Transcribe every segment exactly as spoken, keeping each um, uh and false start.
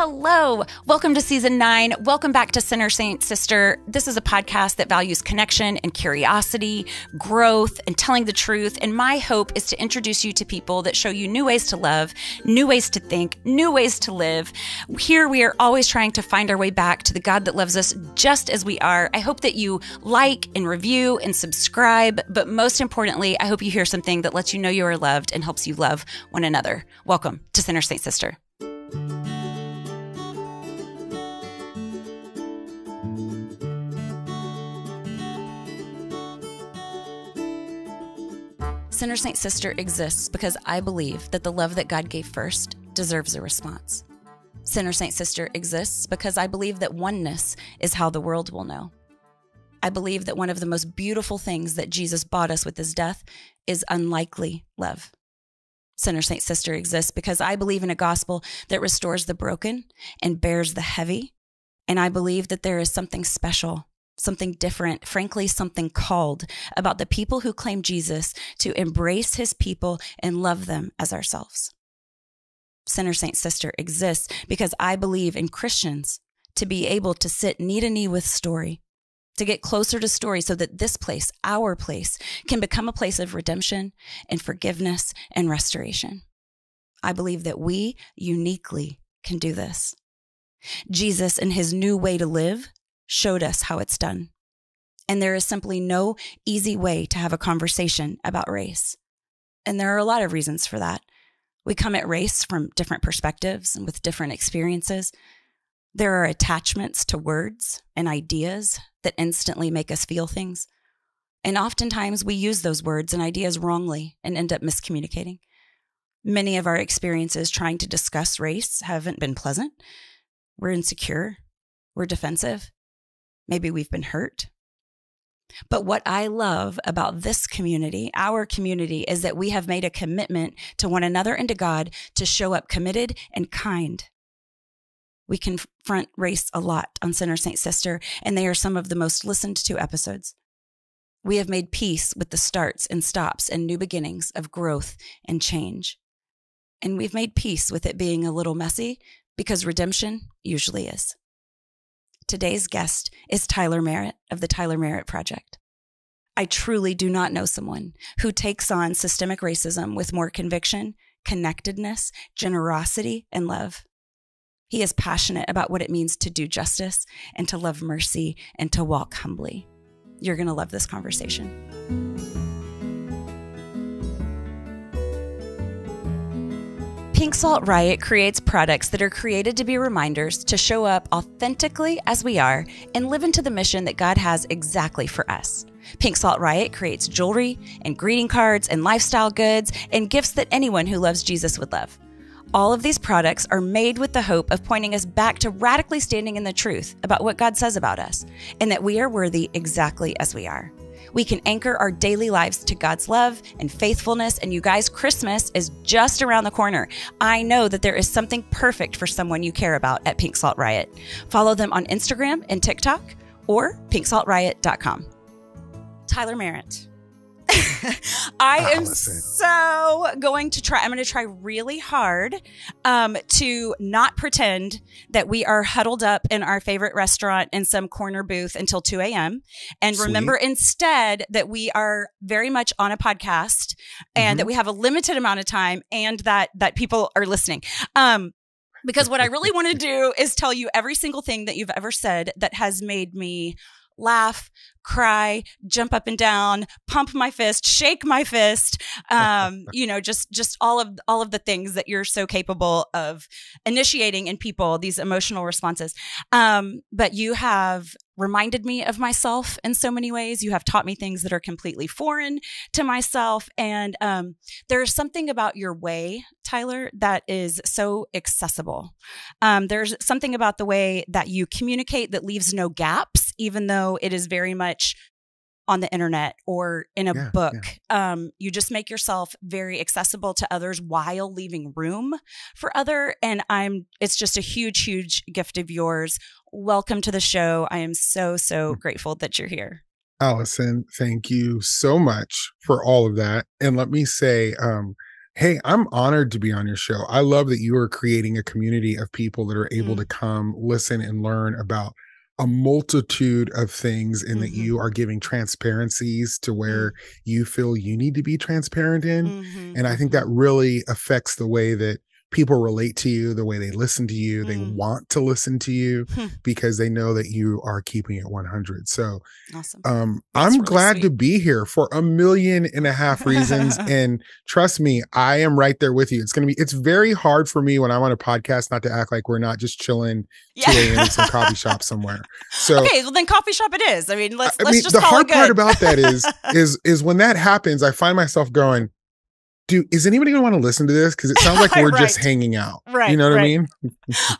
Hello. Welcome to season nine. Welcome back to Sinner Saint Sister. This is a podcast that values connection and curiosity, growth, and telling the truth. And my hope is to introduce you to people that show you new ways to love, new ways to think, new ways to live. Here we are always trying to find our way back to the God that loves us just as we are. I hope that you like and review and subscribe. But most importantly, I hope you hear something that lets you know you are loved and helps you love one another. Welcome to Sinner Saint Sister. Sinner Saint Sister exists because I believe that the love that God gave first deserves a response. Sinner Saint Sister exists because I believe that oneness is how the world will know. I believe that one of the most beautiful things that Jesus bought us with his death is unlikely love. Sinner Saint Sister exists because I believe in a gospel that restores the broken and bears the heavy. And I believe that there is something special, something different, frankly, something called about the people who claim Jesus to embrace his people and love them as ourselves. Sinner Saint Sister exists because I believe in Christians to be able to sit knee to knee with story, to get closer to story so that this place, our place, can become a place of redemption and forgiveness and restoration. I believe that we uniquely can do this. Jesus and his new way to live showed us how it's done. And there is simply no easy way to have a conversation about race. And there are a lot of reasons for that. We come at race from different perspectives and with different experiences. There are attachments to words and ideas that instantly make us feel things. And oftentimes we use those words and ideas wrongly and end up miscommunicating. Many of our experiences trying to discuss race haven't been pleasant. We're insecure. We're defensive. Maybe we've been hurt. But what I love about this community, our community, is that we have made a commitment to one another and to God to show up committed and kind. We confront race a lot on Sinner Saint Sister, and they are some of the most listened to episodes. We have made peace with the starts and stops and new beginnings of growth and change. And we've made peace with it being a little messy because redemption usually is. Today's guest is Tyler Merritt of the Tyler Merritt Project. I truly do not know someone who takes on systemic racism with more conviction, connectedness, generosity, and love. He is passionate about what it means to do justice and to love mercy and to walk humbly. You're going to love this conversation. Pink Salt Riot creates products that are created to be reminders to show up authentically as we are and live into the mission that God has exactly for us. Pink Salt Riot creates jewelry and greeting cards and lifestyle goods and gifts that anyone who loves Jesus would love. All of these products are made with the hope of pointing us back to radically standing in the truth about what God says about us and that we are worthy exactly as we are. We can anchor our daily lives to God's love and faithfulness. And you guys, Christmas is just around the corner. I know that there is something perfect for someone you care about at Pink Salt Riot. Follow them on Instagram and TikTok or pink salt riot dot com. Tyler Merritt. I am so going to try. I'm going to try really hard um, to not pretend that we are huddled up in our favorite restaurant in some corner booth until two a.m. And Sweet. Remember instead that we are very much on a podcast and mm-hmm. that we have a limited amount of time and that that people are listening. Um, because what I really want to do is tell you every single thing that you've ever said that has made me laugh, cry, jump up and down, pump my fist, shake my fist. Um, you know, just, just all of, all of the things that you're so capable of initiating in people, these emotional responses. Um, but you have reminded me of myself in so many ways. You have taught me things that are completely foreign to myself. And, um, there's something about your way, Tyler, that is so accessible. Um, there's something about the way that you communicate that leaves no gaps, even though it is very much on the internet or in a yeah, book. Yeah. Um, you just make yourself very accessible to others while leaving room for other. And I'm, it's just a huge, huge gift of yours. Welcome to the show. I am so, so grateful that you're here. Allison, thank you so much for all of that. And let me say, um, Hey, I'm honored to be on your show. I love that you are creating a community of people that are able mm-hmm. to come listen and learn about a multitude of things, and mm-hmm. that you are giving transparencies to where you feel you need to be transparent in. Mm-hmm. And I think that really affects the way that people relate to you, the way they listen to you, they mm. want to listen to you because they know that you are keeping it one hundred. So awesome. um, I'm really glad sweet. to be here for a million and a half reasons. And trust me, I am right there with you. It's going to be, it's very hard for me when I'm on a podcast not to act like we're not just chilling yeah. two a m in some coffee shop somewhere. So Okay, well then coffee shop it is. I mean, let's, I let's mean, just the call hard it good. part about that is, is, is when that happens, I find myself going, dude, is anybody going to want to listen to this? Because it sounds like we're right. just hanging out. Right. You know what right. I mean?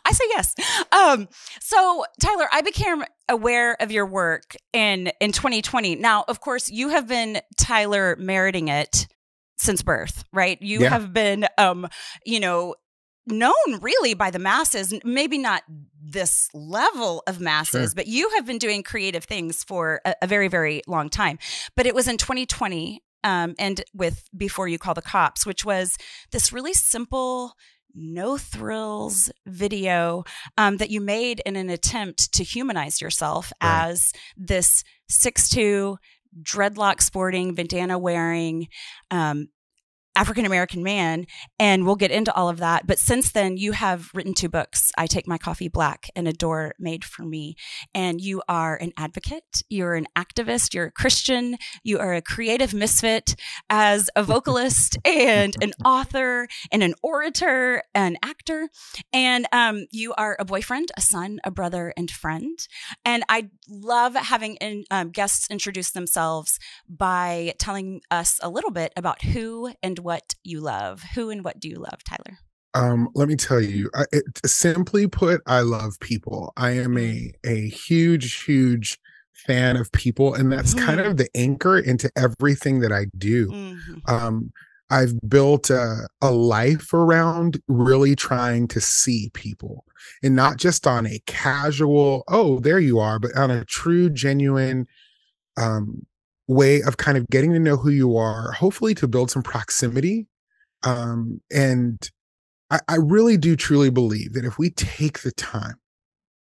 I say yes. Um, so, Tyler, I became aware of your work in, in twenty twenty. Now, of course, you have been Tyler Merritting it since birth, right? You yeah. have been, um, you know, known really by the masses, maybe not this level of masses, sure. but you have been doing creative things for a, a very, very long time. But it was in twenty twenty. Um, and with Before You Call the Cops, which was this really simple, no thrills video um, that you made in an attempt to humanize yourself right. as this six two, dreadlock sporting, bandana wearing um, African-American man. And we'll get into all of that. But since then, you have written two books, I Take My Coffee Black and A Door Made for Me. And you are an advocate. You're an activist. You're a Christian. You are a creative misfit as a vocalist and an author and an orator, an actor. And um, you are a boyfriend, a son, a brother, and friend. And I love having in, um, guests introduce themselves by telling us a little bit about who and what you love. Who and what do you love, Tyler? Um, let me tell you, I, it, simply put, I love people. I am a, a huge, huge fan of people. And that's mm-hmm. kind of the anchor into everything that I do. Mm-hmm. Um, I've built a, a life around really trying to see people, and not just on a casual, oh, there you are, but on a true, genuine, um, way of kind of getting to know who you are, hopefully to build some proximity. Um, and I, I really do truly believe that if we take the time,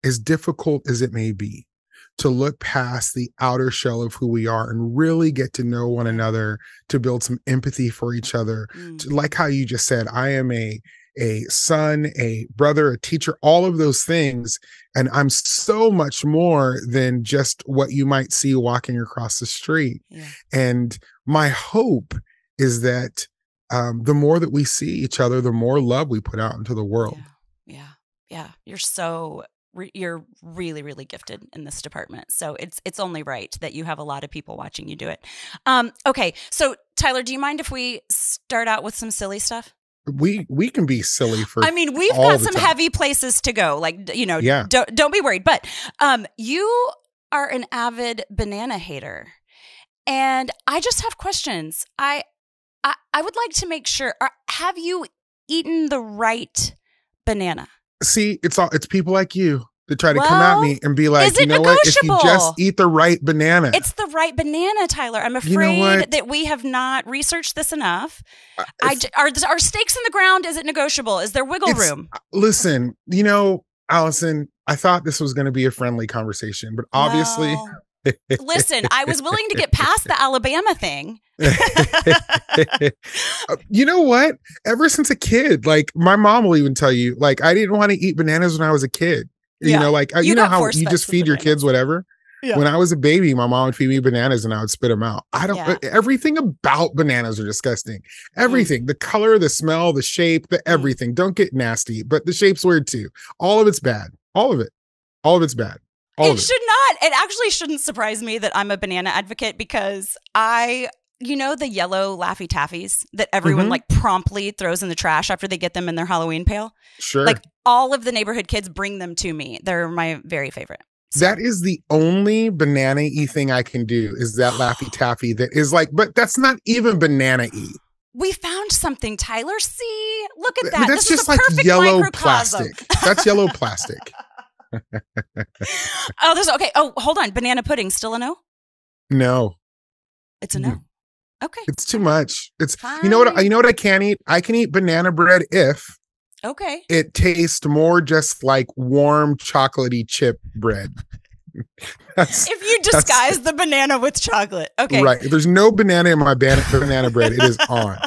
as difficult as it may be, to look past the outer shell of who we are and really get to know one another, to build some empathy for each other. Mm. To, like how you just said, I am a a son, a brother, a teacher, all of those things. And I'm so much more than just what you might see walking across the street. Yeah. And my hope is that um, the more that we see each other, the more love we put out into the world. Yeah, yeah, yeah. You're so... You're really, really gifted in this department. So it's it's only right that you have a lot of people watching you do it. Um, okay. So, Tyler, do you mind if we start out with some silly stuff? We we can be silly for I mean, we've got some time. heavy places to go. Like, you know, yeah. don't, don't be worried. But um, you are an avid banana hater. And I just have questions. I I, I would like to make sure, are, have you eaten the right banana? See, it's all it's people like you that try to well, come at me and be like, you know what, if you just eat the right banana. It's the right banana, Tyler. I'm afraid you know that we have not researched this enough. Uh, I, are, are stakes in the ground? Is it negotiable? Is there wiggle room? Listen, you know, Allison, I thought this was going to be a friendly conversation, but obviously... Well. Listen, I was willing to get past the Alabama thing. You know what? Ever since a kid, like my mom will even tell you, like, I didn't want to eat bananas when I was a kid. You yeah. know, like, you, you know how you just feed your bananas. kids whatever? Yeah. When I was a baby, my mom would feed me bananas and I would spit them out. I don't, yeah. everything about bananas are disgusting. Everything, mm. the color, the smell, the shape, the everything. Don't get nasty, but the shape's weird too. All of it's bad. All of it. All of it's bad. All it should not. It actually shouldn't surprise me that I'm a banana advocate because I, you know, the yellow Laffy Taffies that everyone mm-hmm. like promptly throws in the trash after they get them in their Halloween pail. Sure. Like all of the neighborhood kids bring them to me. They're my very favorite. So. That is the only banana-y thing I can do is that Laffy Taffy that is like, but that's not even banana-y. We found something, Tyler. See, look at that. That's this just is like yellow microcosm. plastic. That's yellow plastic. oh, there's okay. Oh, hold on. Banana pudding, still a no? No. It's a no. Okay. It's too much. It's Fine. you know what you know what I can eat? I can eat banana bread if okay. it tastes more just like warm chocolatey chip bread. That's, if you disguise the banana with chocolate. Okay. Right. If there's no banana in my banana, banana bread, it is on.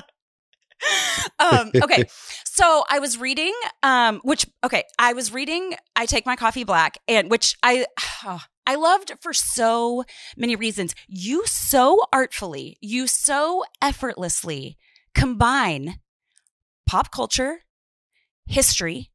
um, okay. So I was reading, um, which, okay, I was reading I Take My Coffee Black, and which I oh, I loved for so many reasons. You so artfully, you so effortlessly combine pop culture, history,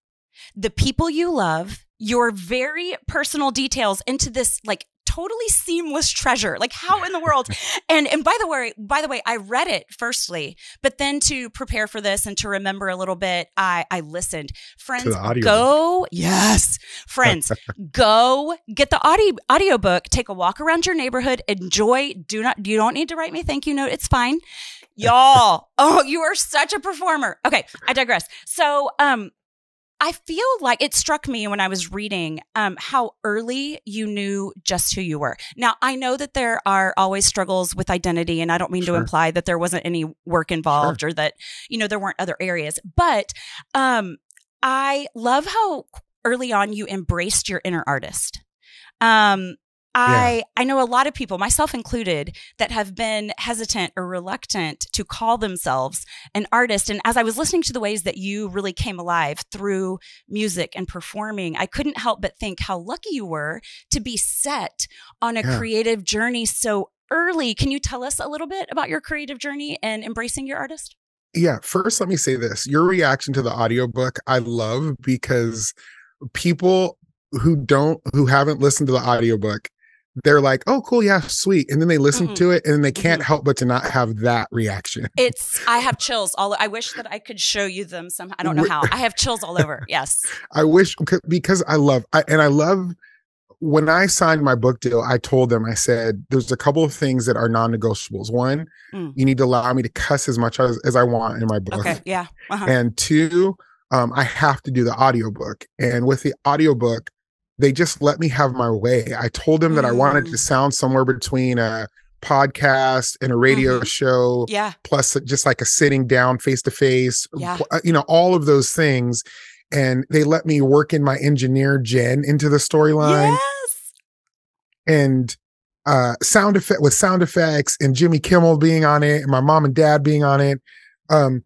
the people you love, your very personal details into this like totally seamless treasure. Like how in the world? And and by the way, by the way, I read it firstly, but then to prepare for this and to remember a little bit, I I listened. Friends, go yes, friends, go get the audio audiobook, take a walk around your neighborhood, enjoy. Do not you don't need to write me a thank you note. It's fine, y'all. Oh, you are such a performer. Okay, I digress. So um. I feel like it struck me when I was reading um, how early you knew just who you were. Now, I know that there are always struggles with identity, and I don't mean sure. to imply that there wasn't any work involved sure. or that, you know, there weren't other areas. But um, I love how early on you embraced your inner artist. Um I yeah. I know a lot of people, myself included, that have been hesitant or reluctant to call themselves an artist. And as I was listening to the ways that you really came alive through music and performing, I couldn't help but think how lucky you were to be set on a yeah. creative journey so early. Can you tell us a little bit about your creative journey and embracing your artist? Yeah. First, let me say this. Your reaction to the audiobook, I love, because people who don't, who haven't listened to the audiobook, they're like, oh, cool. Yeah, sweet. And then they listen mm-hmm. to it and then they can't mm-hmm. help but to not have that reaction. It's, I have chills all over. I wish that I could show you them somehow. I don't know how. I have chills all over. Yes. I wish, because I love, I, and I love when I signed my book deal, I told them, I said, there's a couple of things that are non-negotiables. One, mm. you need to allow me to cuss as much as, as I want in my book. Okay. Yeah. Uh-huh. And two, um, I have to do the audiobook. And with the audiobook, they just let me have my way. I told them that mm. I wanted to sound somewhere between a podcast and a radio mm-hmm. show, yeah. plus just like a sitting down face-to-face, yeah. you know, all of those things. And they let me work in my engineer, Jen, into the storyline. Yes. And uh, sound effect with sound effects and Jimmy Kimmel being on it and my mom and dad being on it. Um,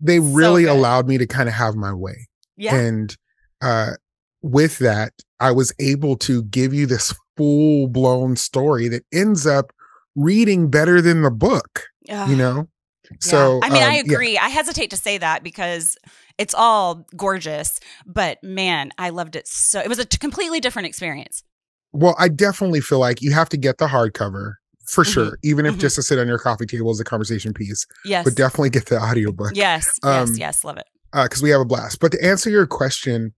they really so allowed me to kind of have my way. Yeah. And, uh, with that, I was able to give you this full-blown story that ends up reading better than the book, Ugh. you know? Yeah. So I mean, um, I agree. Yeah. I hesitate to say that because it's all gorgeous, but man, I loved it. So it was a t- completely different experience. Well, I definitely feel like you have to get the hardcover for mm-hmm. sure, even if mm-hmm. just to sit on your coffee table is a conversation piece. Yes. But definitely get the audiobook. Yes, um, yes, yes. Love it. Because uh, we have a blast. But to answer your question,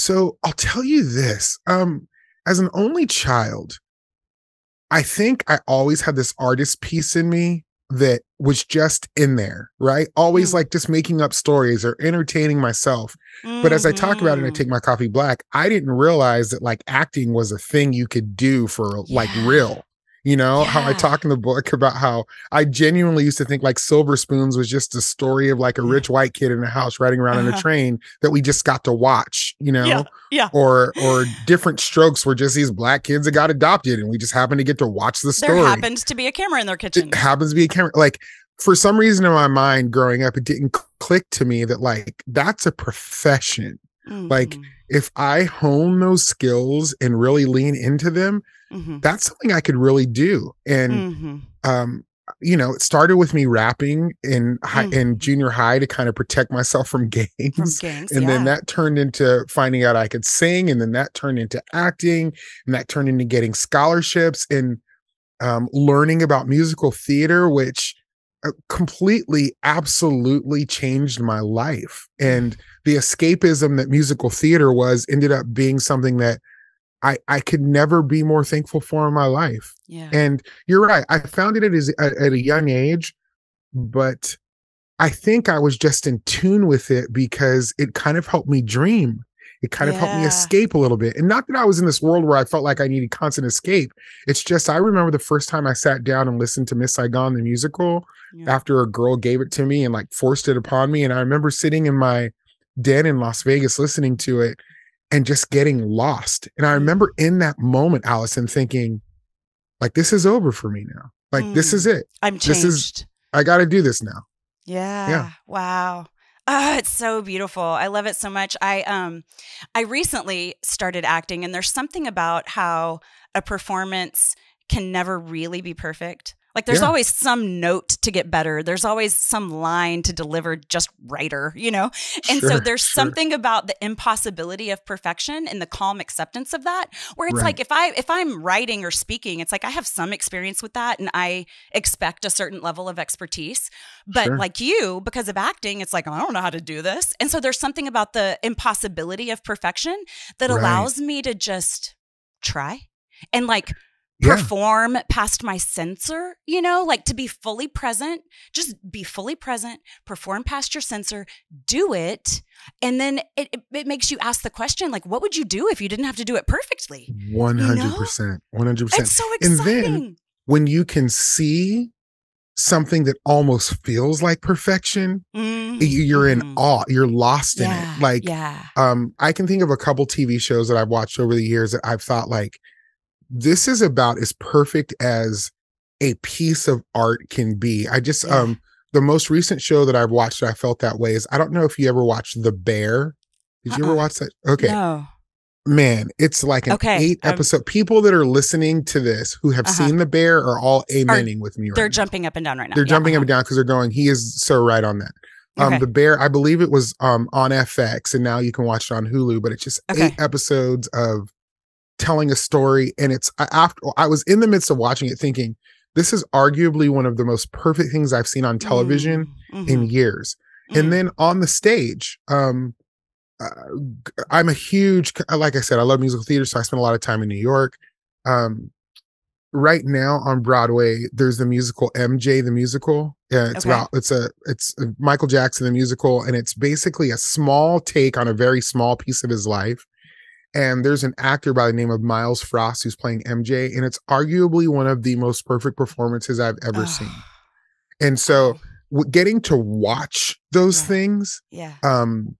so I'll tell you this, um, as an only child, I think I always had this artist piece in me that was just in there, right? Always mm. like just making up stories or entertaining myself. Mm-hmm. But as I talk about it and I Take My Coffee Black, I didn't realize that like acting was a thing you could do for yeah. like real. You know, yeah. how I talk in the book about how I genuinely used to think like Silver Spoons was just a story of like a rich white kid in a house riding around uh-huh. in a train that we just got to watch, you know, yeah. Yeah. or or Diff'rent Strokes were just these black kids that got adopted and we just happened to get to watch the story. There happens to be a camera in their kitchen. It happens to be a camera. Like for some reason in my mind growing up, it didn't click to me that like that's a profession. Mm-hmm. Like if I hone those skills and really lean into them, mm-hmm. that's something I could really do. And, mm-hmm. um, you know, it started with me rapping in high, mm-hmm. in junior high to kind of protect myself from gangs. From gangs and yeah. then that turned into finding out I could sing. And then that turned into acting, and that turned into getting scholarships and um, learning about musical theater, which completely, absolutely changed my life. And the escapism that musical theater was ended up being something that I, I could never be more thankful for in my life. Yeah. And you're right. I founded it as, at, at a young age, but I think I was just in tune with it because it kind of helped me dream. It kind yeah. of helped me escape a little bit. And not that I was in this world where I felt like I needed constant escape. It's just I remember the first time I sat down and listened to Miss Saigon, the musical, yeah. after a girl gave it to me and like forced it upon me. And I remember sitting in my den in Las Vegas listening to it and just getting lost. And I remember in that moment, Allison, thinking, like, this is over for me now. Like, mm. this is it. I'm changed. This is, I got to do this now. Yeah. yeah. Wow. Oh, it's so beautiful. I love it so much. I um, I recently started acting, and there's something about how a performance can never really be perfect. Like, there's yeah. always some note to get better. There's always some line to deliver just righter, you know? And sure, so there's sure. something about the impossibility of perfection and the calm acceptance of that, where it's right. like, if, I, if I'm writing or speaking, it's like, I have some experience with that and I expect a certain level of expertise. But sure. like you, because of acting, it's like, I don't know how to do this. And so there's something about the impossibility of perfection that right. allows me to just try and like, Yeah. perform past my censor, you know, like to be fully present, just be fully present, perform past your censor, do it. And then it, it, it makes you ask the question, like, what would you do if you didn't have to do it perfectly? one hundred percent You know? one hundred percent It's so exciting. And then when you can see something that almost feels like perfection, mm-hmm. you're in awe, you're lost in yeah. it. Like, yeah. um, I can think of a couple T V shows that I've watched over the years that I've thought like, this is about as perfect as a piece of art can be. I just, yeah. um, the most recent show that I've watched, that I felt that way is, I don't know if you ever watched The Bear. Did uh-uh. you ever watch that? Okay. No. Man, it's like an okay. eight episode. Um, People that are listening to this who have uh-huh. seen The Bear are all amening with me right now. They're jumping up and down right now. They're yeah, jumping uh-huh. up and down because they're going, he is so right on that. Um, okay. The Bear, I believe it was um, on F X and now you can watch it on Hulu, but it's just okay. eight episodes of telling a story. And it's I, after I was in the midst of watching it thinking, this is arguably one of the most perfect things I've seen on television mm-hmm. in years. Mm-hmm. And then on the stage, um, uh, I'm a huge, like I said, I love musical theater. So I spent a lot of time in New York. Um, right now on Broadway, there's the musical M J, the musical. Yeah, it's okay. about, it's a, it's a Michael Jackson, the musical. And it's basically a small take on a very small piece of his life. And there's an actor by the name of Miles Frost who's playing M J, and it's arguably one of the most perfect performances I've ever oh. seen. And so w- getting to watch those yeah. things, yeah. um,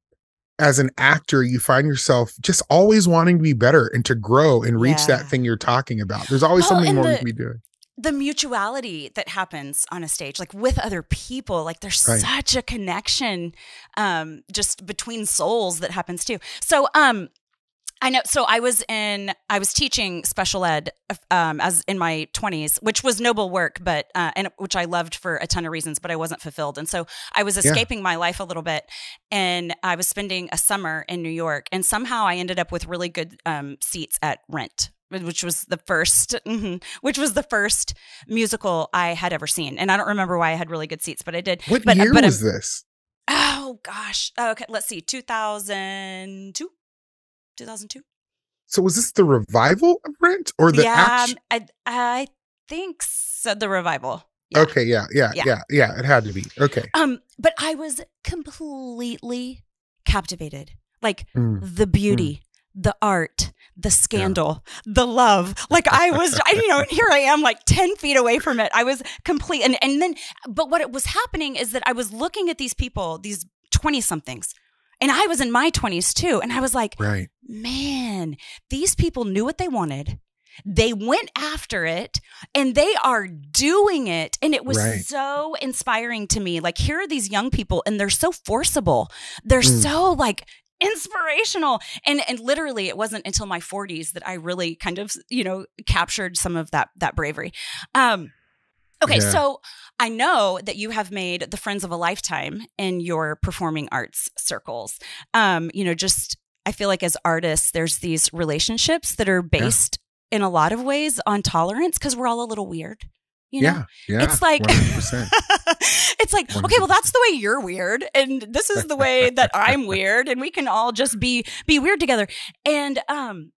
as an actor, you find yourself just always wanting to be better and to grow and reach yeah. that thing you're talking about. There's always oh, something more the- we can be doing. The mutuality that happens on a stage, like with other people, like there's right. such a connection um, just between souls that happens too. So, um, I know. So I was in, I was teaching special ed um, as in my twenties, which was noble work, but, uh, and which I loved for a ton of reasons, but I wasn't fulfilled. And so I was escaping yeah. my life a little bit, and I was spending a summer in New York, and somehow I ended up with really good um, seats at Rent, which was the first, mm-hmm, which was the first musical I had ever seen. And I don't remember why I had really good seats, but I did. What but, year but, was um, this? Oh gosh. Oh, okay. Let's see. two thousand two two thousand two So was this the revival of Rent or the yeah, action? I I think so, the revival. Yeah. Okay, yeah, yeah, yeah, yeah, yeah. It had to be. Okay. Um, but I was completely captivated. Like mm. the beauty, mm. the art, the scandal, yeah. the love. Like I was, I, you know, here I am like ten feet away from it. I was complete. And, and then, but what it was happening is that I was looking at these people, these twenty somethings and I was in my twenties too. And I was like, right. man, these people knew what they wanted. They went after it and they are doing it. And it was right. so inspiring to me. Like, here are these young people and they're so forcible. They're mm. so like inspirational. And and literally it wasn't until my forties that I really kind of, you know, captured some of that, that bravery. Um, Okay, yeah. so I know that you have made the friends of a lifetime in your performing arts circles. Um, you know, just I feel like as artists, there's these relationships that are based yeah. in a lot of ways on tolerance because we're all a little weird. You know? Yeah, yeah. It's like, it's like, one hundred percent okay, well, that's the way you're weird, and this is the way that I'm weird, and we can all just be be weird together. And um,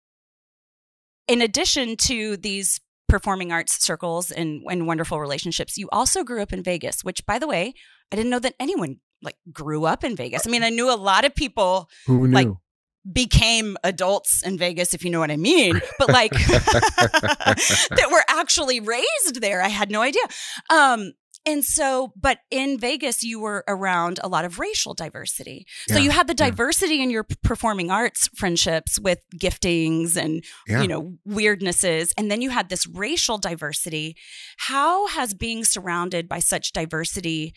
in addition to these performing arts circles and, and wonderful relationships, you also grew up in Vegas, which, by the way, I didn't know that anyone like grew up in Vegas. I mean, I knew a lot of people who knew? like became adults in Vegas, if you know what I mean, but like that were actually raised there. I had no idea. Um, and so, but in Vegas, you were around a lot of racial diversity. Yeah, so you had the diversity yeah. in your performing arts friendships with giftings and, yeah. you know, weirdnesses. And then you had this racial diversity. How has being surrounded by such diversity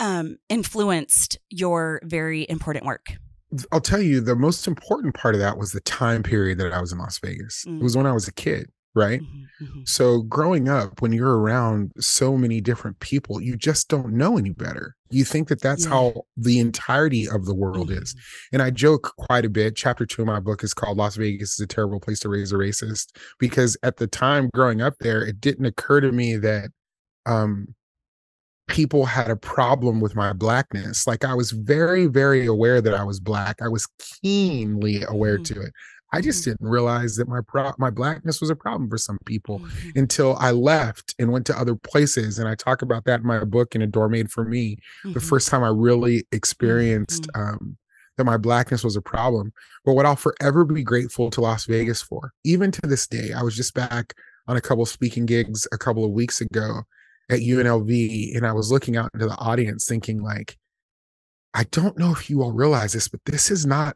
um, influenced your very important work? I'll tell you, the most important part of that was the time period that I was in Las Vegas. Mm-hmm. It was when I was a kid, right? Mm-hmm, mm-hmm. So growing up, when you're around so many different people, you just don't know any better. You think that that's yeah. how the entirety of the world mm-hmm. is. And I joke quite a bit. Chapter two of my book is called Las Vegas is a Terrible Place to Raise a Racist, because at the time growing up there, it didn't occur to me that um, people had a problem with my blackness. Like, I was very, very aware that I was black. I was keenly aware mm-hmm. to it. I just mm-hmm. didn't realize that my pro- my blackness was a problem for some people mm-hmm. until I left and went to other places. And I talk about that in my book, in A Door Made for Me, mm-hmm. the first time I really experienced mm-hmm. um, that my blackness was a problem. But what I'll forever be grateful to Las Vegas for, even to this day, I was just back on a couple of speaking gigs a couple of weeks ago at U N L V, and I was looking out into the audience thinking, like, I don't know if you all realize this, but this is not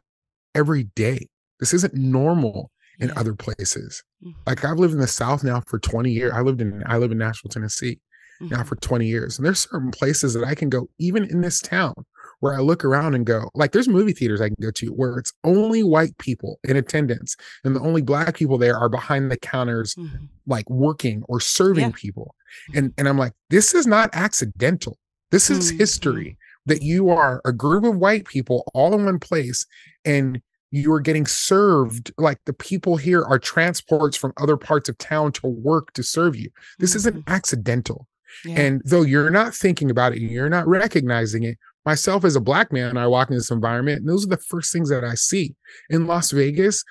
every day. This isn't normal in yeah. other places. Mm-hmm. Like, I've lived in the South now for twenty years. I lived in, I live in Nashville, Tennessee mm-hmm. now for twenty years. And there's certain places that I can go, even in this town, where I look around and go, like, there's movie theaters I can go to where it's only white people in attendance, and the only black people there are behind the counters, mm-hmm. like working or serving yeah. people. And, and I'm like, this is not accidental. This is mm-hmm. history, that you are a group of white people all in one place, and you are getting served. Like, the people here are transports from other parts of town to work to serve you. This mm-hmm. isn't accidental. Yeah. And though you're not thinking about it and you're not recognizing it, myself as a black man, I walk in this environment, and those are the first things that I see. In Las Vegas,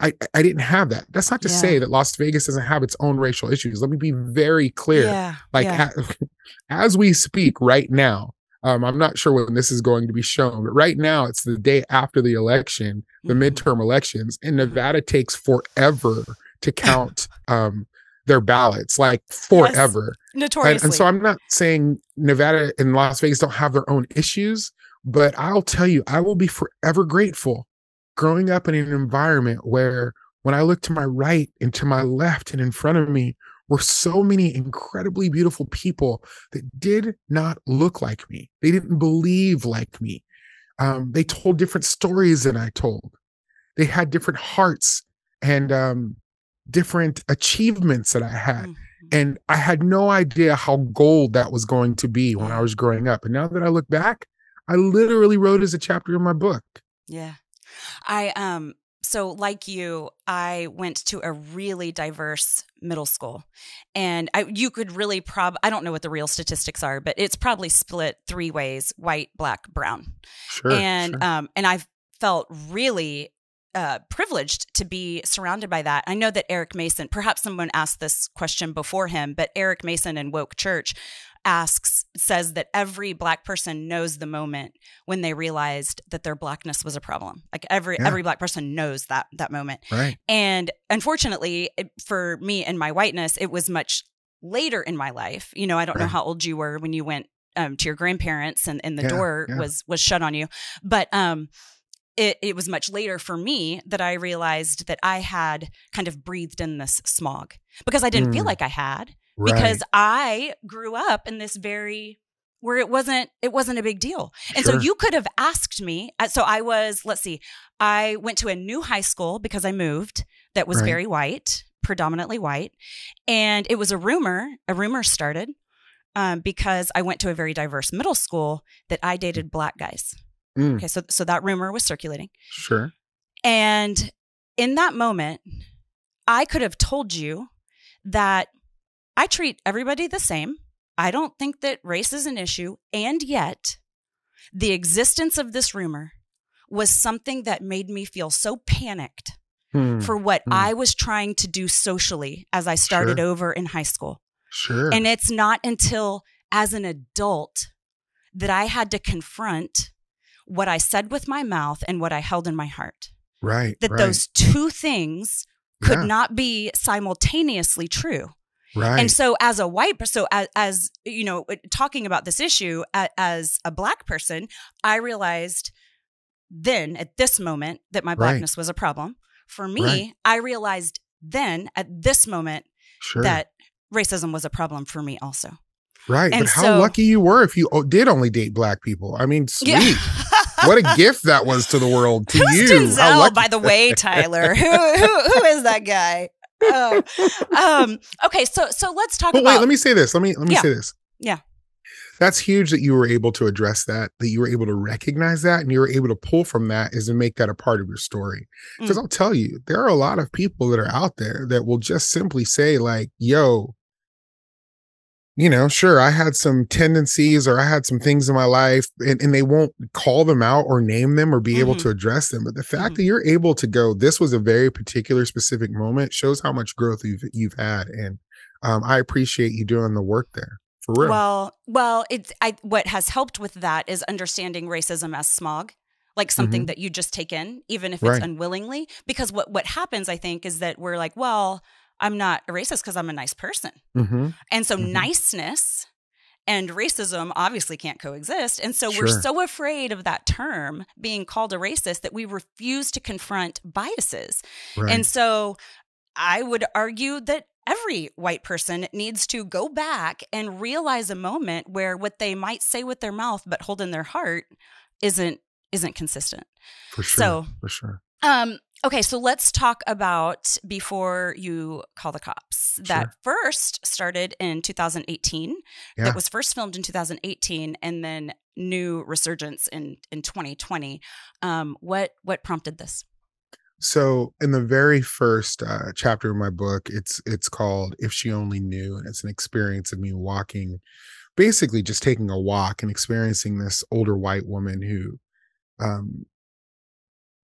I, I didn't have that. That's not to yeah. say that Las Vegas doesn't have its own racial issues. Let me be very clear. Yeah, like yeah. As, as we speak right now, um, I'm not sure when this is going to be shown, but right now it's the day after the election, the mm-hmm. midterm elections, and Nevada takes forever to count um, their ballots, like forever. Yes. Notoriously. And, and so I'm not saying Nevada and Las Vegas don't have their own issues, but I'll tell you, I will be forever grateful growing up in an environment where, when I look to my right and to my left and in front of me, were so many incredibly beautiful people that did not look like me. They didn't believe like me. Um, they told different stories than I told. They had different hearts and um, different achievements that I had. Mm. And I had no idea how gold that was going to be when I was growing up. And now that I look back, I literally wrote as a chapter in my book. Yeah. I, um, so like you, I went to a really diverse middle school, and I, you could really prob, I don't know what the real statistics are, but it's probably split three ways: white, black, brown. Sure. And, sure. um, and I've felt really Uh, privileged to be surrounded by that. I know that Eric Mason, perhaps someone asked this question before him, but Eric Mason in Woke Church asks, says that every black person knows the moment when they realized that their blackness was a problem. Like, every, yeah. every black person knows that, that moment. Right. And unfortunately it, for me and my whiteness, it was much later in my life. You know, I don't right. know how old you were when you went um, to your grandparents and, and the yeah, door yeah. was, was shut on you. But, um, It, it was much later for me that I realized that I had kind of breathed in this smog, because I didn't mm. feel like I had, right. because I grew up in this very, where it wasn't, it wasn't a big deal. And sure. so you could have asked me. So I was, let's see, I went to a new high school because I moved that was right. very white, predominantly white. And it was a rumor, a rumor started um, because I went to a very diverse middle school that I dated black guys. Mm. Okay, so so that rumor was circulating. Sure. And in that moment, I could have told you that I treat everybody the same. I don't think that race is an issue. And yet, the existence of this rumor was something that made me feel so panicked mm. for what mm. I was trying to do socially as I started sure. over in high school. Sure. And it's not until as an adult that I had to confront what I said with my mouth and what I held in my heart. Right. That right. those two things could yeah. not be simultaneously true. Right. And so as a white person, so as, as, you know, talking about this issue as a Black person, I realized then at this moment that my Blackness right. was a problem. For me, right. I realized then at this moment sure. that racism was a problem for me also. Right. And but how so, lucky you were if you did only date Black people. I mean, sweet. Yeah. What a gift that was to the world, to Who's you. Denzel, how lucky- by the way, Tyler? who, who who is that guy? Oh. Um, okay, so so let's talk but about- wait, let me say this. Let me let me yeah. say this. Yeah. That's huge that you were able to address that, that you were able to recognize that, and you were able to pull from that is to make that a part of your story. Because mm. I'll tell you, there are a lot of people that are out there that will just simply say like, yo, you know, sure, I had some tendencies or I had some things in my life, and, and they won't call them out or name them or be mm-hmm. able to address them. But the fact mm-hmm. that you're able to go, this was a very particular specific moment, shows how much growth you've, you've had. And um, I appreciate you doing the work there. For real. Well, well, it's I, what has helped with that is understanding racism as smog, like something mm-hmm. that you just take in, even if right. it's unwillingly. Because what, what happens, I think, is that we're like, well, I'm not a racist because I'm a nice person. Mm-hmm. And so mm-hmm. niceness and racism obviously can't coexist. And so sure. we're so afraid of that term being called a racist that we refuse to confront biases. Right. And so I would argue that every white person needs to go back and realize a moment where what they might say with their mouth but hold in their heart isn't isn't consistent. For sure. So, for sure. Um, okay, so let's talk about Before You Call the Cops. Sure. That first started in two thousand eighteen. Yeah. That was first filmed in two thousand eighteen and then new resurgence in in twenty twenty. Um, what what prompted this? So in the very first uh, chapter of my book, it's it's called If She Only Knew, and it's an experience of me walking, basically just taking a walk and experiencing this older white woman who um,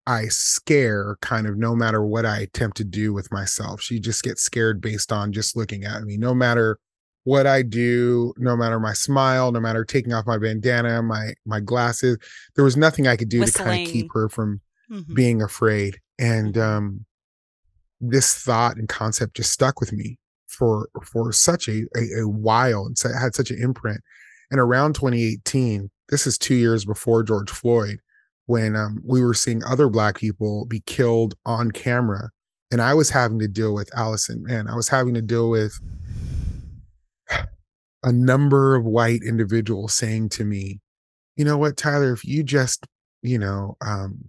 I scare kind of no matter what I attempt to do with myself. She just gets scared based on just looking at me, no matter what I do, no matter my smile, no matter taking off my bandana, my, my glasses. There was nothing I could do Whistling. to kind of keep her from mm-hmm. being afraid. And um, this thought and concept just stuck with me for for such a, a, a while, and so it had such an imprint. And around twenty eighteen, this is two years before George Floyd, when um, we were seeing other Black people be killed on camera. And I was having to deal with, Allison, man, I was having to deal with a number of white individuals saying to me, you know what, Tyler, if you just, you know, um,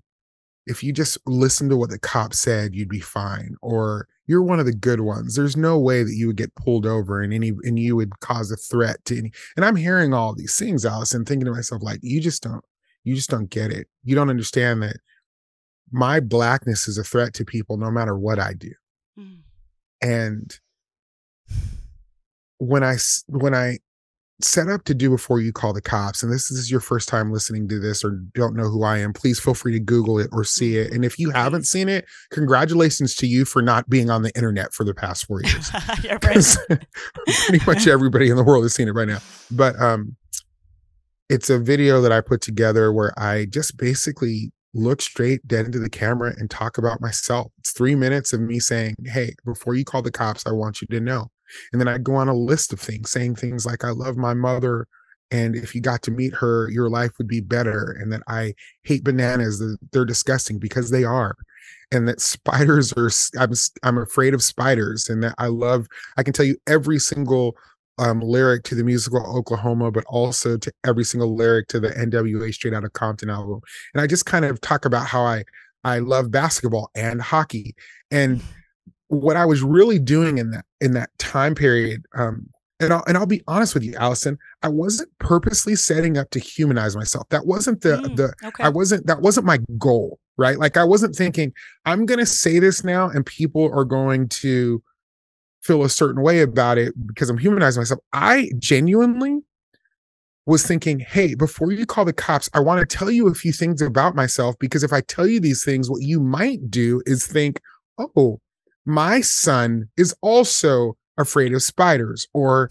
if you just listen to what the cop said, you'd be fine, or you're one of the good ones. There's no way that you would get pulled over and any and you would cause a threat to any. And I'm hearing all these things, Allison, thinking to myself, like, you just don't, you just don't get it. You don't understand that my Blackness is a threat to people no matter what I do. Mm. And when I when I set up to do Before You Call the Cops, and this, this is your first time listening to this or don't know who I am, please feel free to Google it or see it. And if you haven't seen it, congratulations to you for not being on the internet for the past four years. You're right. Pretty much everybody in the world has seen it right now. But um, it's a video that I put together where I just basically look straight dead into the camera and talk about myself. It's three minutes of me saying, hey, before you call the cops, I want you to know. And then I go on a list of things, saying things like, I love my mother, and if you got to meet her, your life would be better. And that I hate bananas, they're disgusting because they are. And that spiders are, I'm, I'm afraid of spiders. And that I love, I can tell you every single um, lyric to the musical Oklahoma, but also to every single lyric to the N W A Straight Outta Compton album. And I just kind of talk about how I, I love basketball and hockey. And what I was really doing in that in that time period, um, and I'll and I'll be honest with you, Allison, I wasn't purposely setting up to humanize myself. That wasn't the mm, the okay. I wasn't that wasn't my goal, right? Like I wasn't thinking I'm going to say this now and people are going to feel a certain way about it because I'm humanizing myself. I genuinely was thinking, hey, before you call the cops, I want to tell you a few things about myself, because if I tell you these things, what you might do is think, oh, my son is also afraid of spiders or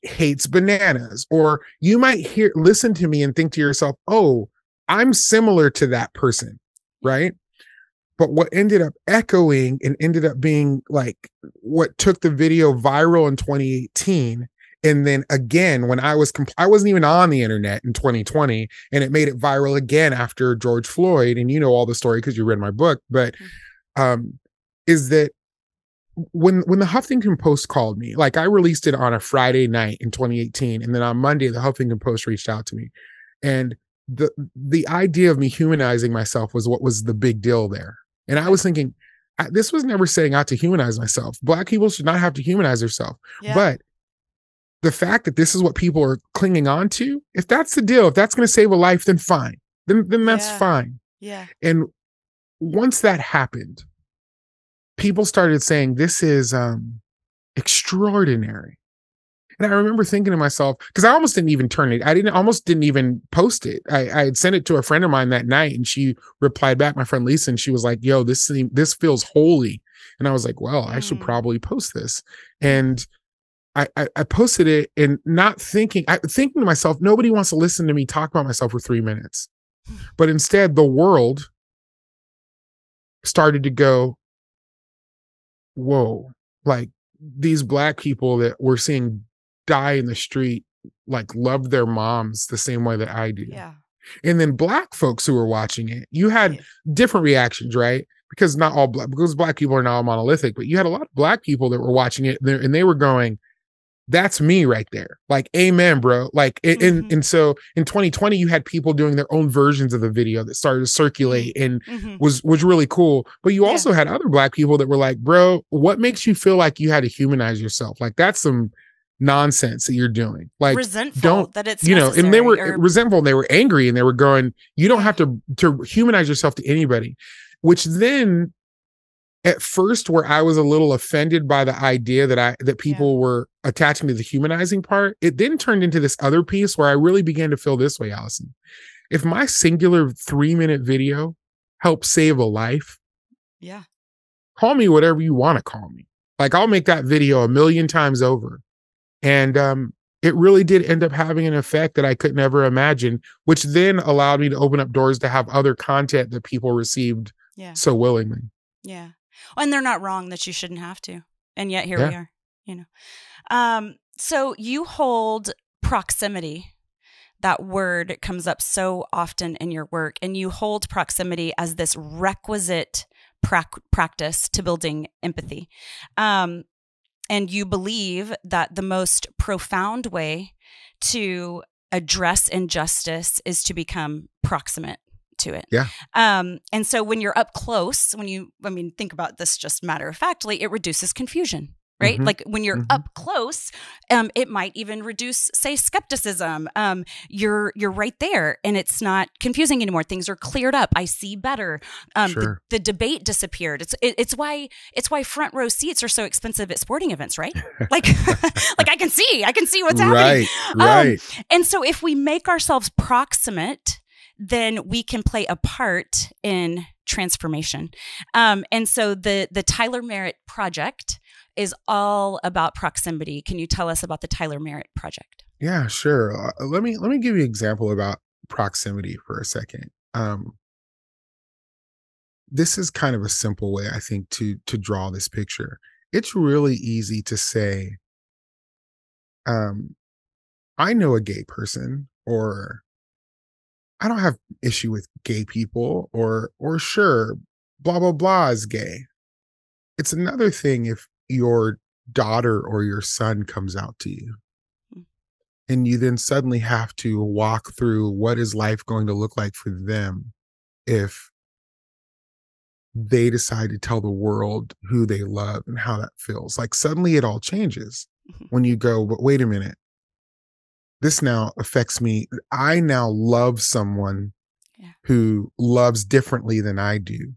hates bananas, or you might hear, listen to me and think to yourself, oh, I'm similar to that person, right? But what ended up echoing and ended up being like what took the video viral in twenty eighteen. And then again, when I was, compl- I wasn't even on the internet in twenty twenty, and it made it viral again after George Floyd. And you know all the story because you read my book, but um, is that when, when the Huffington Post called me, like I released it on a Friday night in twenty eighteen. And then on Monday, the Huffington Post reached out to me. And the, the idea of me humanizing myself was what was the big deal there. And I was thinking, I, this was never setting out to humanize myself. Black people should not have to humanize themselves. Yeah. But the fact that this is what people are clinging on to, if that's the deal, if that's going to save a life, then fine. Then, then that's yeah. fine. Yeah. And once that happened, people started saying, this is um, extraordinary. And I remember thinking to myself, because I almost didn't even turn it. I didn't almost didn't even post it. I, I had sent it to a friend of mine that night, and she replied back, my friend Lisa, and she was like, yo, this seem, this feels holy. And I was like, well, mm. I should probably post this. And I, I, I posted it, and not thinking, I thinking to myself, nobody wants to listen to me talk about myself for three minutes. But instead, the world started to go, whoa, like these Black people that we're seeing die in the street, like love their moms the same way that I do. Yeah. And then Black folks who were watching it, you had yeah. different reactions, right? Because not all Black, because Black people are not all monolithic, but you had a lot of Black people that were watching it, and they were going, that's me right there. Like, amen, bro. Like, and, mm-hmm. and, and so in twenty twenty, you had people doing their own versions of the video that started to circulate, and mm-hmm. was, was really cool. But you yeah. also had other Black people that were like, bro, what makes you feel like you had to humanize yourself? Like, that's some nonsense that you're doing. Like, resentful don't, that it's, you know, and they were or... resentful, and they were angry, and they were going, you don't have to, to humanize yourself to anybody, which then at first, where I was a little offended by the idea that I that people yeah. were attaching to the humanizing part, it then turned into this other piece where I really began to feel this way, Allison. If my singular three-minute video helped save a life, yeah, call me whatever you want to call me. Like, I'll make that video a million times over. And um, it really did end up having an effect that I could never imagine, which then allowed me to open up doors to have other content that people received yeah. so willingly. Yeah. And they're not wrong that you shouldn't have to. And yet here yeah. we are, you know. Um, so you hold proximity. That word comes up so often in your work. And you hold proximity as this requisite pra- practice to building empathy. Um, and you believe that the most profound way to address injustice is to become proximate to it. Yeah. Um, and so when you're up close, when you, I mean, think about this just matter of factly, it reduces confusion, right? Mm-hmm. Like when you're mm-hmm. up close, um, it might even reduce, say, skepticism. Um, you're, you're right there, and it's not confusing anymore. Things are cleared up. I see better. Um, sure. the, the debate disappeared. It's, it, it's why, it's why front row seats are so expensive at sporting events, right? Like, like I can see, I can see what's happening. Right, right. Um, and so if we make ourselves proximate, then we can play a part in transformation. Um, and so the the Tyler Merritt Project is all about proximity. Can you tell us about the Tyler Merritt Project? Yeah, sure. Uh, let me let me give you an example about proximity for a second. Um, this is kind of a simple way, I think, to to draw this picture. It's really easy to say, um, I know a gay person, or I don't have issue with gay people, or, or sure, blah, blah, blah is gay. It's another thing if your daughter or your son comes out to you, and you then suddenly have to walk through what is life going to look like for them if they decide to tell the world who they love and how that feels. Like, suddenly it all changes when you go, but wait a minute. This now affects me. I now love someone yeah. who loves differently than I do.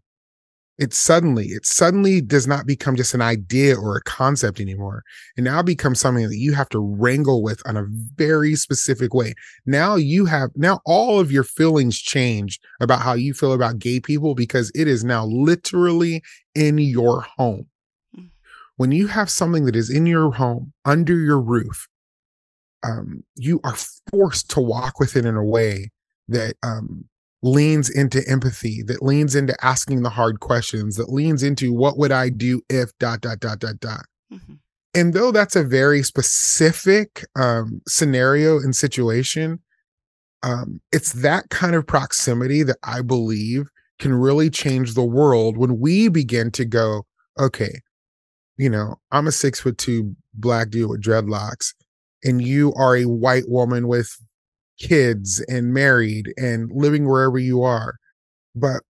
It suddenly, it suddenly does not become just an idea or a concept anymore. It now becomes something that you have to wrangle with on a very specific way. Now you have, now all of your feelings change about how you feel about gay people, because it is now literally in your home. Mm-hmm. When you have something that is in your home, under your roof, Um, you are forced to walk with it in a way that um, leans into empathy, that leans into asking the hard questions, that leans into what would I do if dot, dot, dot, dot, dot. Mm-hmm. And though that's a very specific um, scenario and situation, um, it's that kind of proximity that I believe can really change the world when we begin to go, okay, you know, I'm a six foot two black dude with dreadlocks, and you are a white woman with kids and married and living wherever you are. But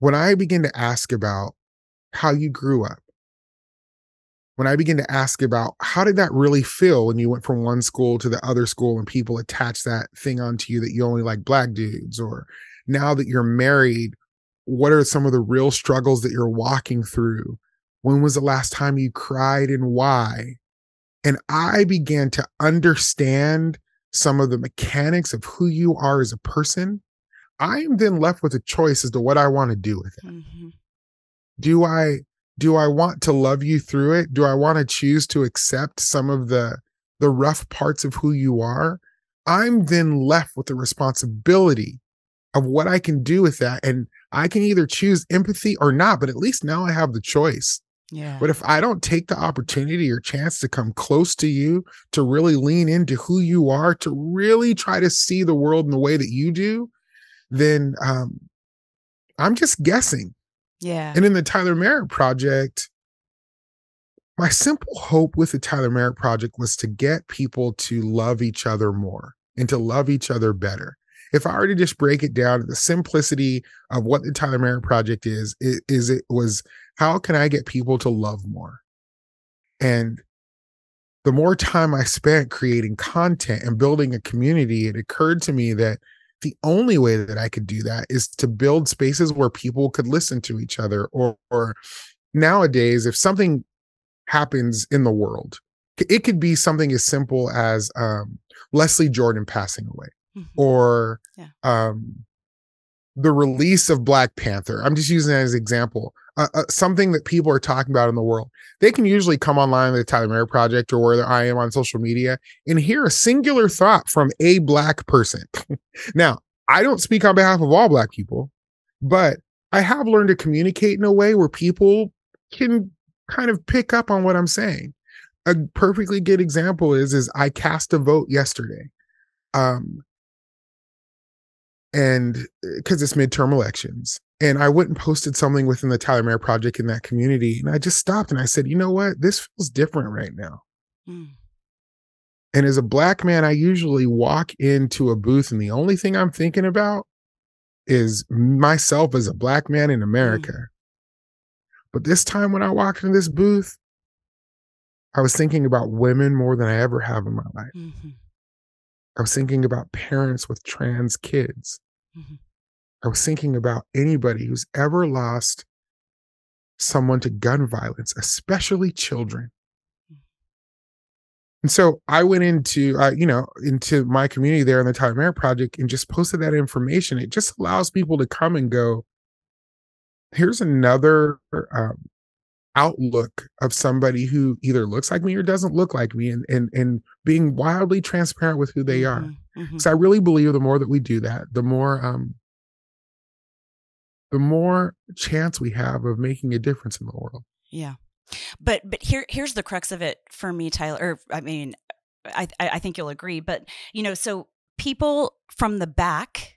when I begin to ask about how you grew up, when I begin to ask about how did that really feel when you went from one school to the other school and people attach that thing onto you that you only like black dudes, or now that you're married, what are some of the real struggles that you're walking through? When was the last time you cried and why? And I began to understand some of the mechanics of who you are as a person. I am then left with a choice as to what I want to do with it. Mm-hmm. Do I do I want to love you through it? Do I want to choose to accept some of the, the rough parts of who you are? I'm then left with the responsibility of what I can do with that. And I can either choose empathy or not, but at least now I have the choice. Yeah. But if I don't take the opportunity or chance to come close to you, to really lean into who you are, to really try to see the world in the way that you do, then um, I'm just guessing. Yeah. And in the Tyler Merritt Project, my simple hope with the Tyler Merritt Project was to get people to love each other more and to love each other better. If I were to just break it down to the simplicity of what the Tyler Merritt Project is, it, is it was, how can I get people to love more? And the more time I spent creating content and building a community, it occurred to me that the only way that I could do that is to build spaces where people could listen to each other. Or, or nowadays, if something happens in the world, it could be something as simple as um, Leslie Jordan passing away. Mm-hmm. Or yeah. um, the release of Black Panther. I'm just using that as an example. Uh, uh, something that people are talking about in the world. They can usually come online with the Tyler Merritt Project or where I am on social media and hear a singular thought from a Black person. Now, I don't speak on behalf of all Black people, but I have learned to communicate in a way where people can kind of pick up on what I'm saying. A perfectly good example is, is I cast a vote yesterday. Um, And because it's midterm elections, and I went and posted something within the Tyler Merritt Project in that community. And I just stopped and I said, you know what? This feels different right now. Mm. And as a Black man, I usually walk into a booth and the only thing I'm thinking about is myself as a Black man in America. Mm. But this time when I walked into this booth, I was thinking about women more than I ever have in my life. Mm-hmm. I was thinking about parents with trans kids. Mm-hmm. I was thinking about anybody who's ever lost someone to gun violence, especially children. Mm-hmm. And so I went into, uh, you know, into my community there in the Tyler Merritt Project and just posted that information. It just allows people to come and go, here's another um, outlook of somebody who either looks like me or doesn't look like me, and and and being wildly transparent with who they are. Mm-hmm. So I really believe the more that we do that, the more um the more chance we have of making a difference in the world. Yeah. But but here here's the crux of it for me, Tyler. Or, I mean, I I think you'll agree, but you know, so people from the back,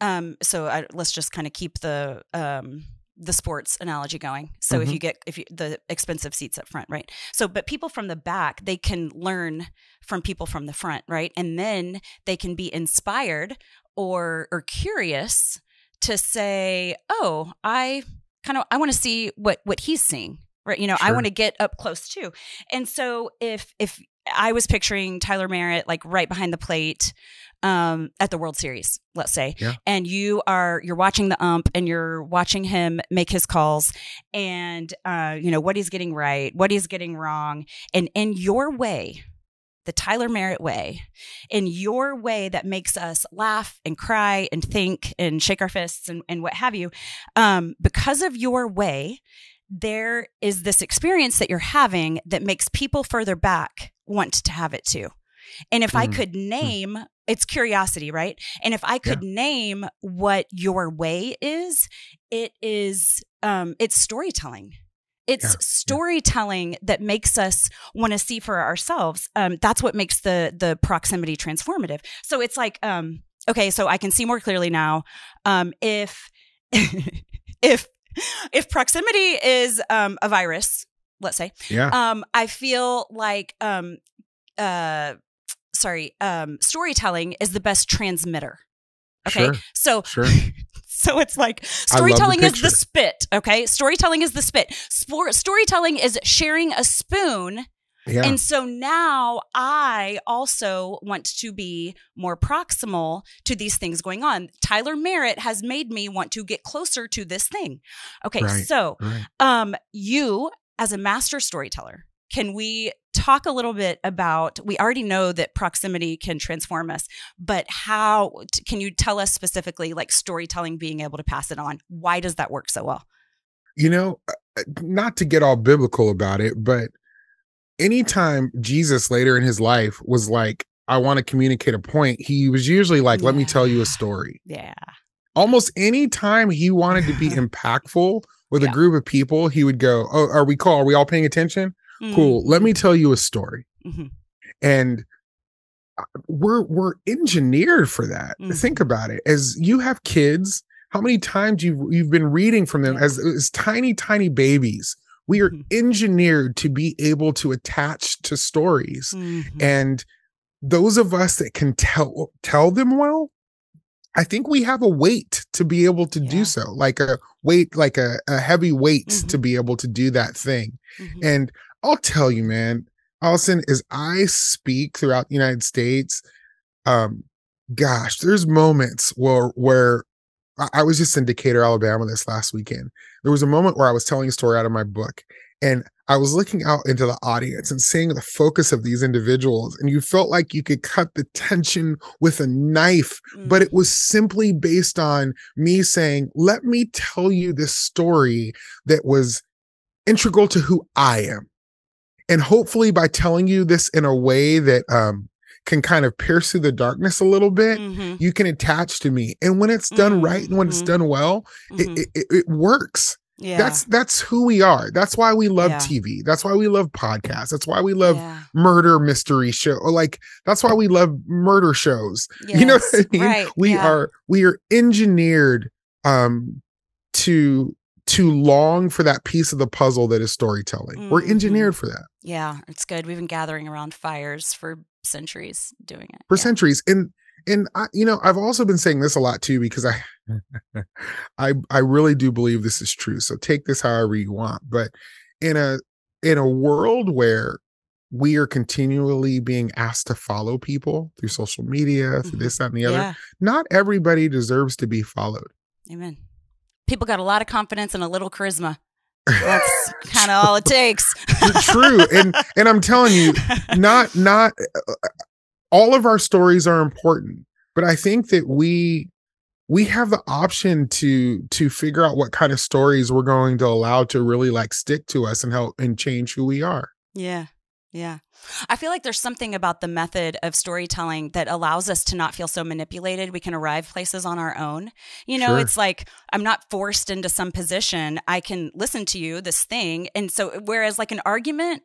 um so I, let's just kind of keep the um the sports analogy going. So mm-hmm. if you get, if you, the expensive seats up front, right? So, but people from the back, they can learn from people from the front, right? And then they can be inspired or, or curious to say, oh, I kind of, I want to see what, what he's seeing, right? You know, sure. I want to get up close too. And so if, if I was picturing Tyler Merritt, like right behind the plate, Um, at the World Series, let's say, yeah. and you are you're watching the ump and you're watching him make his calls, and uh, you know what he's getting right, what he's getting wrong, and in your way, the Tyler Merritt way, in your way that makes us laugh and cry and think and shake our fists and, and what have you, um, because of your way, there is this experience that you're having that makes people further back want to have it too. And if mm. I could name it's curiosity, right? And if I could yeah. name what your way is, it is, um, it's storytelling. It's yeah. storytelling yeah. that makes us want to see for ourselves. Um, that's what makes the the proximity transformative. So it's like, um, okay, so I can see more clearly now. Um, if if if proximity is um, a virus, let's say, yeah. um, I feel like, um, uh, sorry, um, storytelling is the best transmitter. Okay, sure. so. Sure. So it's like storytelling is the spit, okay? Storytelling is the spit. Spor- storytelling is sharing a spoon. Yeah. And so now I also want to be more proximal to these things going on. Tyler Merritt has made me want to get closer to this thing. Okay, right, so right. Um, you as a master storyteller, can we talk a little bit about, we already know that proximity can transform us, but how, can you tell us specifically, like storytelling, being able to pass it on? Why does that work so well? You know, not to get all biblical about it, but anytime Jesus later in his life was like, I want to communicate a point, he was usually like, let yeah. me tell you a story. Yeah. Almost any time he wanted to be impactful with yeah. a group of people, he would go, oh, are we cool? Are we all paying attention? Cool. Let me tell you a story. Mm-hmm. And we're we're engineered for that. Mm-hmm. Think about it. As you have kids, how many times you've, you've been reading from them yeah. as, as tiny, tiny babies. We are mm-hmm. engineered to be able to attach to stories. Mm-hmm. And those of us that can tell tell them well, I think we have a weight to be able to yeah. do so, like a weight, like a, a heavy weight mm-hmm. to be able to do that thing. Mm-hmm. And I'll tell you, man, Allison, as I speak throughout the United States, um, gosh, there's moments where where I, I was just in Decatur, Alabama this last weekend. There was a moment where I was telling a story out of my book, and I was looking out into the audience and seeing the focus of these individuals, and you felt like you could cut the tension with a knife, mm-hmm. but it was simply based on me saying, let me tell you this story that was integral to who I am. And hopefully by telling you this in a way that um, can kind of pierce through the darkness a little bit, mm-hmm. you can attach to me. And when it's done mm-hmm. right and when mm-hmm. it's done well, mm-hmm. it, it, it works. Yeah. That's that's who we are. That's why we love yeah. T V. That's why we love podcasts. That's why we love yeah. murder mystery show. Like that's why we love murder shows. Yes. You know what I mean? Right. We yeah. are we are engineered um, to to long for that piece of the puzzle that is storytelling. Mm-hmm. We're engineered for that. Yeah, it's good. We've been gathering around fires for centuries doing it. For yeah. centuries. And and I, you know, I've also been saying this a lot too, because I I I really do believe this is true. So take this however you want. But in a in a world where we are continually being asked to follow people through social media, through mm-hmm. this, that, and the other, yeah. not everybody deserves to be followed. Amen. People got a lot of confidence and a little charisma. That's kind of all it takes. True. And and I'm telling you, not not uh, all of our stories are important, but I think that we we have the option to to figure out what kind of stories we're going to allow to really like stick to us and help and change who we are. Yeah. Yeah. I feel like there's something about the method of storytelling that allows us to not feel so manipulated. We can arrive places on our own. You know, sure. It's like, I'm not forced into some position. I can listen to you, this thing. And so, whereas like an argument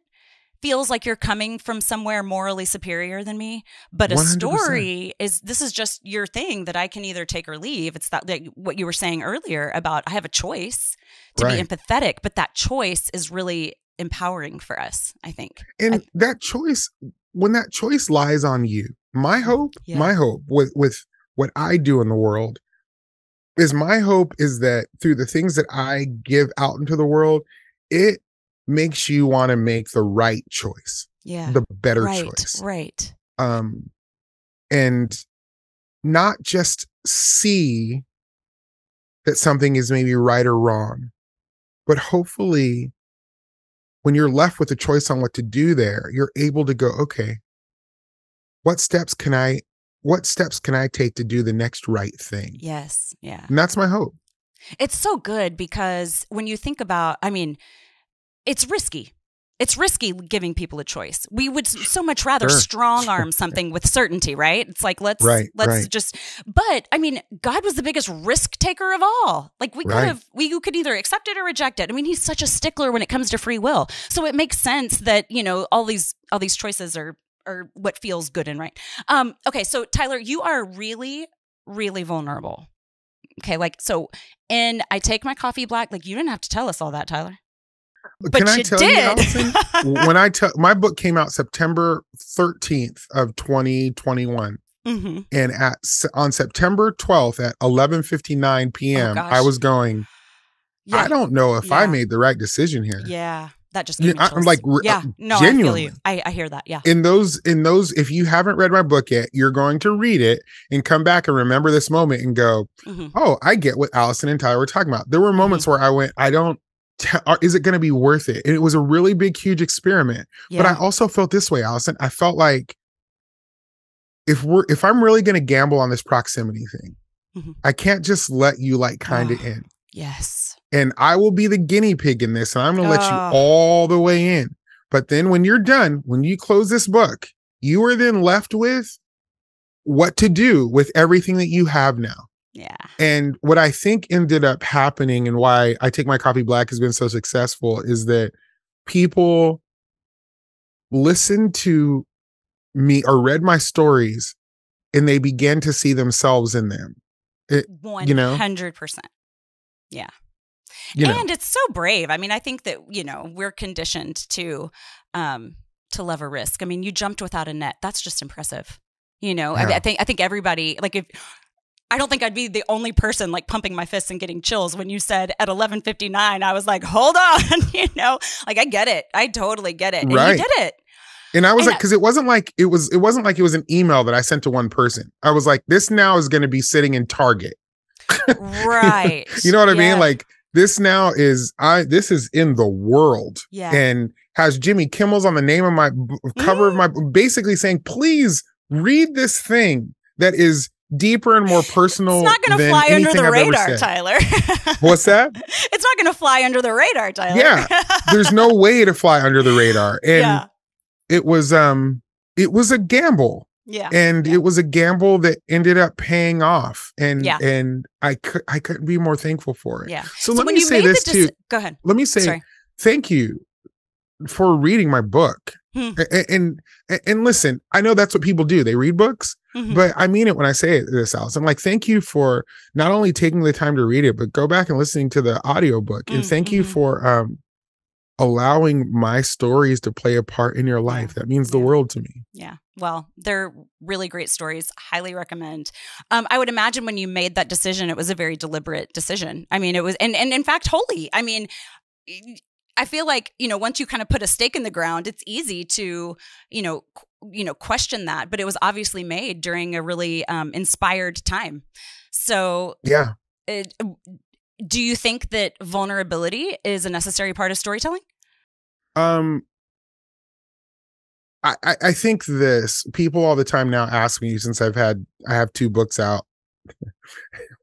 feels like you're coming from somewhere morally superior than me, but a one hundred percent story is, this is just your thing that I can either take or leave. It's that like what you were saying earlier about, I have a choice to right. be empathetic, but that choice is really empowering for us, I think. And I th- that choice, when that choice lies on you, my hope, yeah. my hope with, with what I do in the world is my hope is that through the things that I give out into the world, it makes you want to make the right choice. Yeah. The better right, choice. Right. Um, and not just see that something is maybe right or wrong, but hopefully when you're left with a choice on what to do there, you're able to go, okay, what steps can I, what steps can I take to do the next right thing? Yes. Yeah. And that's my hope. It's so good because when you think about, I mean, it's risky. It's risky giving people a choice. We would so much rather sure. strong arm something with certainty, right? It's like, let's right, let's right. just, but I mean, God was the biggest risk taker of all. Like we right. could have, we you could either accept it or reject it. I mean, he's such a stickler when it comes to free will. So it makes sense that, you know, all these, all these choices are, are what feels good and right. Um, okay. So Tyler, you are really, really vulnerable. Okay. Like, so, and I Take My Coffee Black. Like you didn't have to tell us all that, Tyler. But Can I tell did. you, Allison? When I tell my book came out September thirteenth of twenty twenty-one, mm-hmm. and at on September twelfth at eleven fifty-nine p m, oh, I was going, yeah. I don't know if yeah. I made the right decision here. Yeah, that just gave you know, me I'm like, yeah, no, genuinely. I, feel you. I I hear that. Yeah, in those in those, if you haven't read my book yet, you're going to read it and come back and remember this moment and go, mm-hmm. oh, I get what Allison and Tyler were talking about. There were moments mm-hmm. where I went, I don't. Is it going to be worth it? And it was a really big, huge experiment. Yeah. But I also felt this way, Allison. I felt like if we're if I'm really going to gamble on this proximity thing, mm-hmm. I can't just let you like kind of oh, in. Yes. And I will be the guinea pig in this, and I'm going to oh. let you all the way in. But then when you're done, when you close this book, you are then left with what to do with everything that you have now. Yeah. And what I think ended up happening and why I Take My Coffee Black has been so successful is that people listened to me or read my stories and they began to see themselves in them. It, one hundred percent. You know? Yeah. You and know. It's so brave. I mean, I think that, you know, we're conditioned to, um, to love a risk. I mean, you jumped without a net. That's just impressive. You know, yeah. I, I think, I think everybody, like if, I don't think I'd be the only person like pumping my fists and getting chills when you said at eleven fifty-nine, I was like, hold on, you know, like I get it. I totally get it. And right. you did it. And I was and like, I, cause it wasn't like, it was, it wasn't like it was an email that I sent to one person. I was like, this now is going to be sitting in Target. Right. You know what I yeah. mean? Like this now is, I, this is in the world yeah. and has Jimmy Kimmel's on the name of my cover mm. of my, basically saying, please read this thing that is deeper and more personal. It's not going to fly under the I've radar, Tyler. What's that? It's not going to fly under the radar, Tyler. Yeah. There's no way to fly under the radar. And yeah. it was um it was a gamble. Yeah. And yeah. it was a gamble that ended up paying off. And yeah. and I could I couldn't be more thankful for it. Yeah. So, so let me say this too. Go ahead. Let me say Sorry. thank you for reading my book. Hmm. And, and and listen, I know that's what people do. They read books. Mm-hmm. But I mean it when I say it this, Allison. I'm like, thank you for not only taking the time to read it, but go back and listening to the audiobook. Mm-hmm. And thank you for um, allowing my stories to play a part in your life. That means the yeah. world to me. Yeah. Well, they're really great stories. Highly recommend. Um, I would imagine when you made that decision, it was a very deliberate decision. I mean, it was, and, and in fact, holy. I mean, I feel like, you know, once you kind of put a stake in the ground, it's easy to, you know, you know, question that, but it was obviously made during a really um, inspired time. So yeah. It, do you think that vulnerability is a necessary part of storytelling? Um, I, I think this, people all the time now ask me since I've had, I have two books out,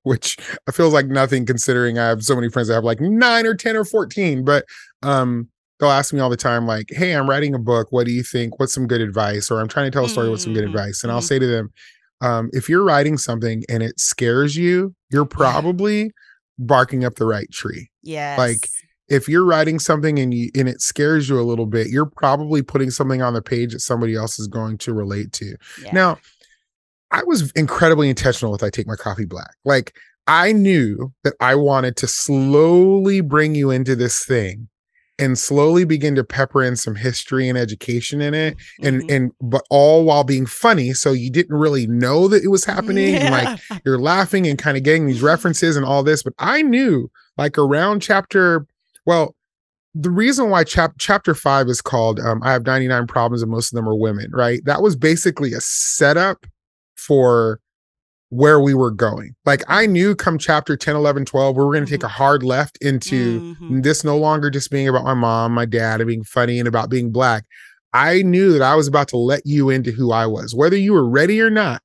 which feels like nothing considering I have so many friends that have like nine or ten or fourteen, but um, they'll ask me all the time, like, hey, I'm writing a book. What do you think? What's some good advice? Or I'm trying to tell a story with some good advice. And I'll say to them, um, if you're writing something and it scares you, you're probably barking up the right tree. Yes. Like if you're writing something and you, and it scares you a little bit, you're probably putting something on the page that somebody else is going to relate to. Yeah. Now, I was incredibly intentional with I Take My Coffee Black. Like I knew that I wanted to slowly bring you into this thing and slowly begin to pepper in some history and education in it. And, mm-hmm. and, but all while being funny. So you didn't really know that it was happening. Yeah. And like you're laughing and kind of getting these references and all this, but I knew like around chapter, well, the reason why chap- chapter five is called, um, I Have ninety-nine Problems and Most of Them Are Women, right? That was basically a setup for where we were going. Like I knew come chapter ten, eleven, twelve, we were going to mm-hmm. take a hard left into mm-hmm. this no longer just being about my mom, my dad, and being funny and about being black. I knew that I was about to let you into who I was, whether you were ready or not.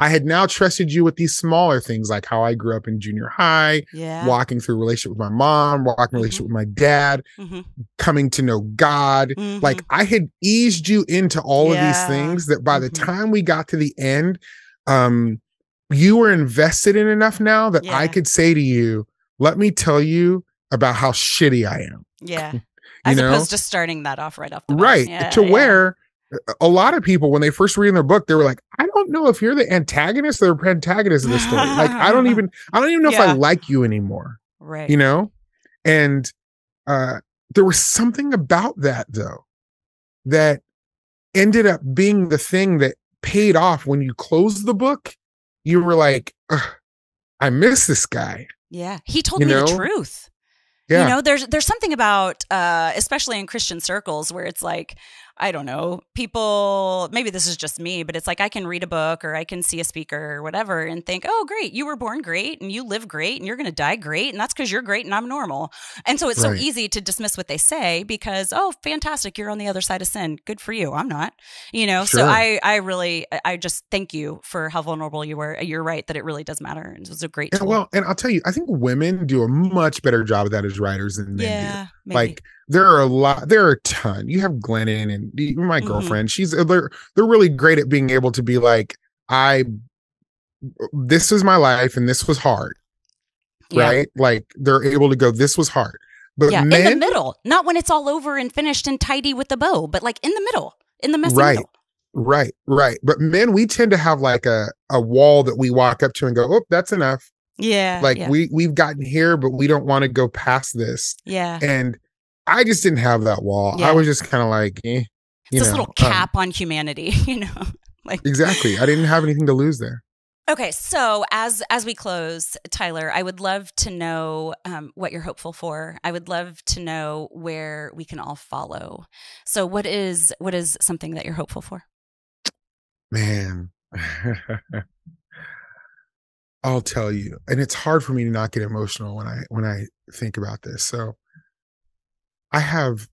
I had now trusted you with these smaller things, like how I grew up in junior high, yeah. walking through a relationship with my mom, walking mm-hmm. relationship with my dad, mm-hmm. coming to know God. Mm-hmm. Like I had eased you into all yeah. of these things that by the mm-hmm. time we got to the end, um, you were invested in enough now that yeah. I could say to you, let me tell you about how shitty I am. Yeah. As know? Opposed to starting that off right off the bat. Right. Yeah, to yeah. where a lot of people, when they first read in their book, they were like, I don't know if you're the antagonist or the protagonist of this story. Like, I don't even, I don't even know yeah. if I like you anymore. Right. You know? And uh, there was something about that, though, that ended up being the thing that paid off when you closed the book. You were like, I miss this guy. Yeah. He told you me know? the truth. Yeah. You know, there's there's something about, uh, especially in Christian circles, where it's like, I don't know, people, maybe this is just me, but it's like I can read a book or I can see a speaker or whatever and think, oh, great, you were born great and you live great and you're going to die great. And that's because you're great and I'm normal. And so it's right. so easy to dismiss what they say because, oh, fantastic, you're on the other side of sin. Good for you. I'm not, you know, sure. so I, I really, I just thank you for how vulnerable you were. You're right that it really does matter. And it was a great tool. And, well, and I'll tell you, I think women do a much better job of that as writers than men yeah, do. Maybe. Like there are a lot, there are a ton. You have Glennon and my girlfriend. Mm-hmm. She's they're they're really great at being able to be like, I, this is my life and this was hard, yeah. right? Like they're able to go, this was hard, but yeah, men, in the middle, not when it's all over and finished and tidy with the bow, but like in the middle, in the messy right, middle. right, right. But men, we tend to have like a a wall that we walk up to and go, oh, that's enough. Yeah. Like yeah. we we've gotten here, but we don't want to go past this. Yeah. And I just didn't have that wall. Yeah. I was just kind of like, eh, you it's know, this little cap um, on humanity, you know, like exactly. I didn't have anything to lose there. Okay, so as as we close, Tyler, I would love to know um, what you're hopeful for. I would love to know where we can all follow. So, what is what is something that you're hopeful for? Man. I'll tell you, and it's hard for me to not get emotional when I when I think about this. So I have,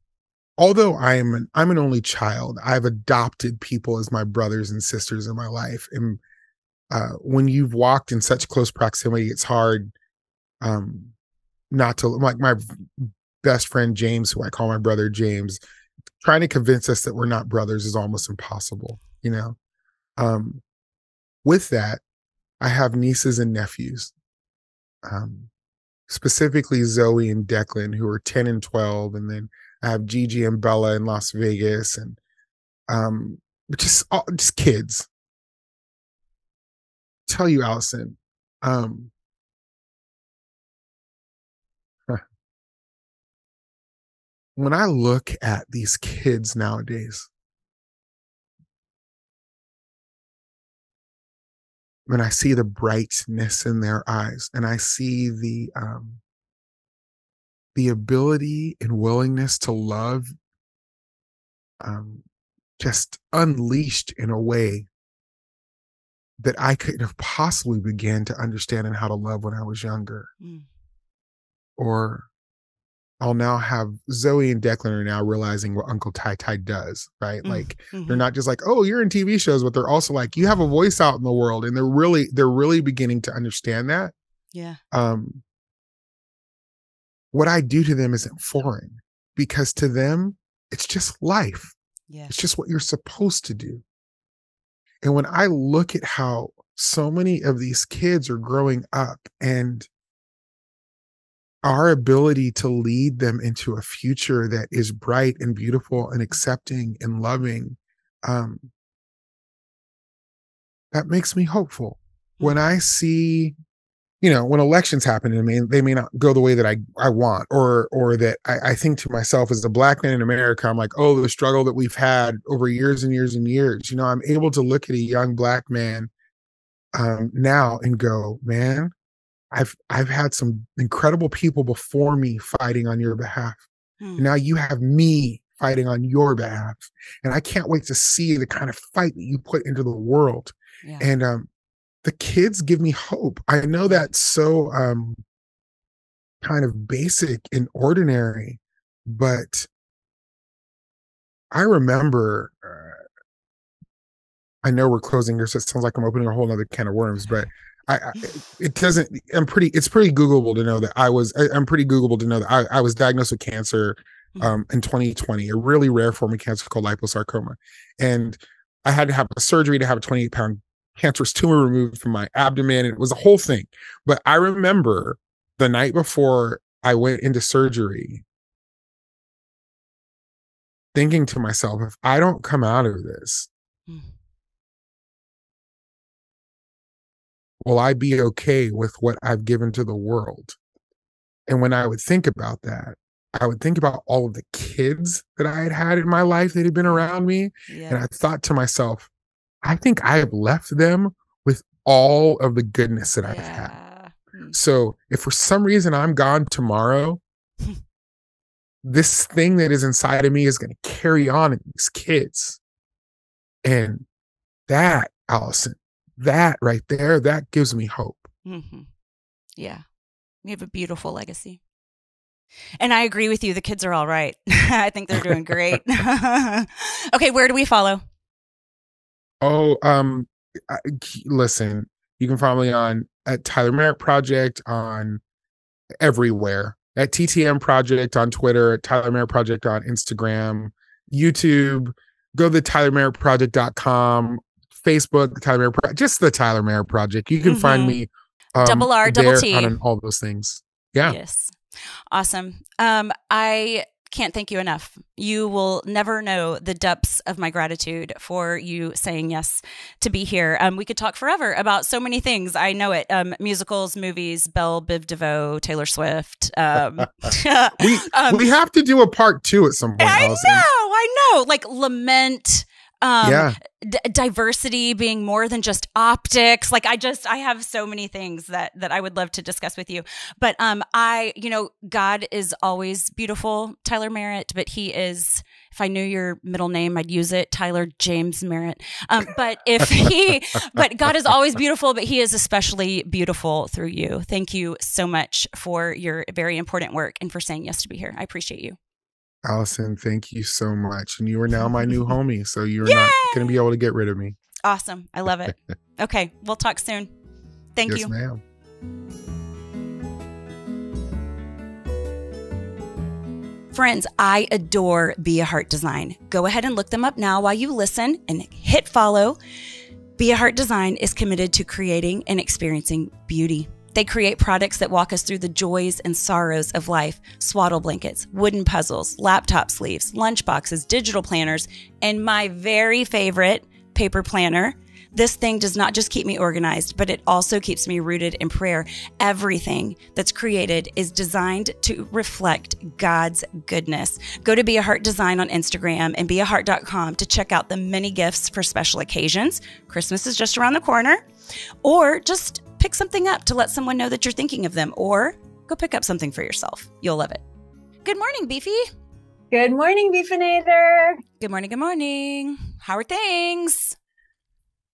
although I am an I'm an only child, I've adopted people as my brothers and sisters in my life. And uh, when you've walked in such close proximity, it's hard um, not to, like my best friend James, who I call my brother James, trying to convince us that we're not brothers is almost impossible. You know, um, with that, I have nieces and nephews, um, specifically Zoe and Declan, who are ten and twelve. And then I have Gigi and Bella in Las Vegas, and um, just, all, just kids. Tell you, Allison, um, huh. when I look at these kids nowadays, when I see the brightness in their eyes and I see the um, the ability and willingness to love um, just unleashed in a way that I couldn't have possibly began to understand and how to love when I was younger. Mm. Or I'll now have Zoe and Declan are now realizing what Uncle Ty Ty does, right? Mm-hmm. Like they're not just like, oh, you're in T V shows, but they're also like, you have a voice out in the world. And they're really, they're really beginning to understand that. Yeah. Um, what I do to them isn't foreign, because to them, it's just life. Yeah. It's just what you're supposed to do. And when I look at how so many of these kids are growing up and our ability to lead them into a future that is bright and beautiful and accepting and loving, um, that makes me hopeful. When I see, you know, when elections happen, I mean, they may not go the way that I, I want, or or that I, I think to myself as a Black man in America, I'm like, oh, the struggle that we've had over years and years and years. You know, I'm able to look at a young Black man um, now and go, man, I've I've had some incredible people before me fighting on your behalf. Hmm. Now you have me fighting on your behalf. And I can't wait to see the kind of fight that you put into the world. Yeah. And um, the kids give me hope. I know that's so um, kind of basic and ordinary, but I remember uh, I know we're closing your, so it sounds like I'm opening a whole other can of worms, but I, I it doesn't, I'm pretty, it's pretty Googleable to know that I was, I, I'm pretty Googleable to know that I, I was diagnosed with cancer um, in twenty twenty, a really rare form of cancer called liposarcoma. And I had to have a surgery to have a twenty-eight pound cancerous tumor removed from my abdomen. And it was a whole thing. But I remember the night before I went into surgery thinking to myself, if I don't come out of this, will I be okay with what I've given to the world? And when I would think about that, I would think about all of the kids that I had had in my life that had been around me. Yes. And I thought to myself, I think I have left them with all of the goodness that I've yeah. had. So if for some reason I'm gone tomorrow, this thing that is inside of me is going to carry on in these kids. And that, Allison, that right there, that gives me hope. Mm-hmm. Yeah. You have a beautiful legacy. And I agree with you. The kids are all right. I think they're doing great. Okay. Where do we follow? Oh, um, I, listen, you can follow me on at Tyler Merritt Project on everywhere, at T T M Project on Twitter, at Tyler Merritt Project on Instagram, YouTube, go to the Tyler Merritt Project dot com, Facebook, the Tyler Merritt Pro- just the Tyler Merritt Project. You can mm-hmm. find me um, double R, double T on all those things. Yeah. Yes. Awesome. Um, I can't thank you enough. You will never know the depths of my gratitude for you saying yes to be here. Um, we could talk forever about so many things. I know it. Um, musicals, movies, Belle, Biv DeVoe, Taylor Swift. Um, we, um, we have to do a part two at some point. I Allison. know. I know. Like lament. Um, yeah. d- diversity being more than just optics. Like I just, I have so many things that, that I would love to discuss with you, but, um, I, you know, God is always beautiful, Tyler Merritt, but he is, if I knew your middle name, I'd use it, Tyler James Merritt. Um, but if he, but God is always beautiful, but he is especially beautiful through you. Thank you so much for your very important work and for saying yes to be here. I appreciate you. Allison, thank you so much. And you are now my new homie, so you're Yay! Not going to be able to get rid of me. Awesome. I love it. Okay. We'll talk soon. Thank yes, you. Yes, ma'am. Friends, I adore Be A Heart Design. Go ahead and look them up now while you listen and hit follow. Be A Heart Design is committed to creating and experiencing beauty. They create products that walk us through the joys and sorrows of life. Swaddle blankets, wooden puzzles, laptop sleeves, lunch boxes, digital planners, and my very favorite, paper planner. This thing does not just keep me organized, but it also keeps me rooted in prayer. Everything that's created is designed to reflect God's goodness. Go to Be A Heart Design on Instagram and be a heart dot com to check out the many gifts for special occasions. Christmas is just around the corner. Or just pick something up to let someone know that you're thinking of them, or go pick up something for yourself. You'll love it. Good morning, Beefy. Good morning, Beefinator. Good morning. Good morning. How are things?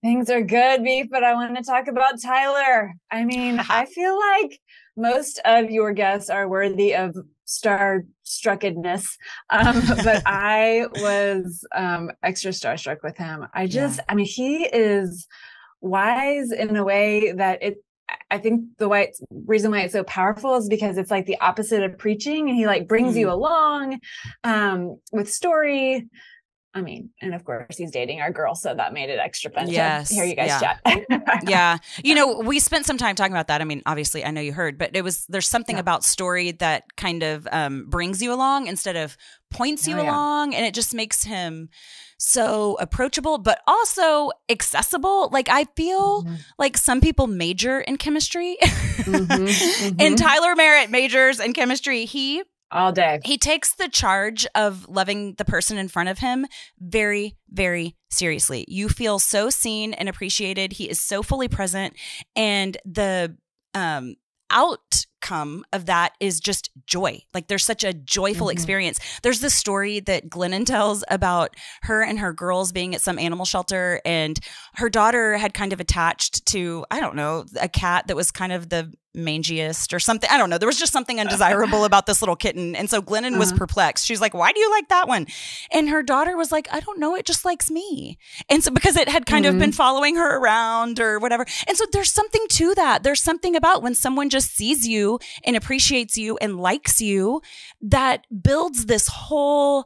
Things are good, Beef, but I want to talk about Tyler. I mean, I feel like most of your guests are worthy of star-struckedness, um, but I was um, extra starstruck with him. I just, yeah. I mean, he is wise in a way that it, I think the why it's, reason why it's so powerful is because it's like the opposite of preaching, and he like brings mm. you along um, with story. I mean, and of course he's dating our girl, so that made it extra fun. Yes. Here you guys yeah. chat. yeah. You know, we spent some time talking about that. I mean, obviously I know you heard, but it was, there's something yeah. about story that kind of um, brings you along instead of points you oh, yeah. along. And it just makes him so approachable, but also accessible. Like I feel mm-hmm. like some people major in chemistry mm-hmm, mm-hmm. and Tyler Merritt majors in chemistry. He All day. He takes the charge of loving the person in front of him very, very seriously. You feel so seen and appreciated. He is so fully present. And the um, outcome of that is just joy. Like there's such a joyful mm-hmm. experience. There's this story that Glennon tells about her and her girls being at some animal shelter. And her daughter had kind of attached to, I don't know, a cat that was kind of the mangiest or something. I don't know. There was just something undesirable about this little kitten. And so Glennon uh-huh. was perplexed. She's like, why do you like that one? And her daughter was like, I don't know. It just likes me. And so because it had kind mm-hmm. of been following her around or whatever. And so there's something to that. There's something about when someone just sees you and appreciates you and likes you that builds this whole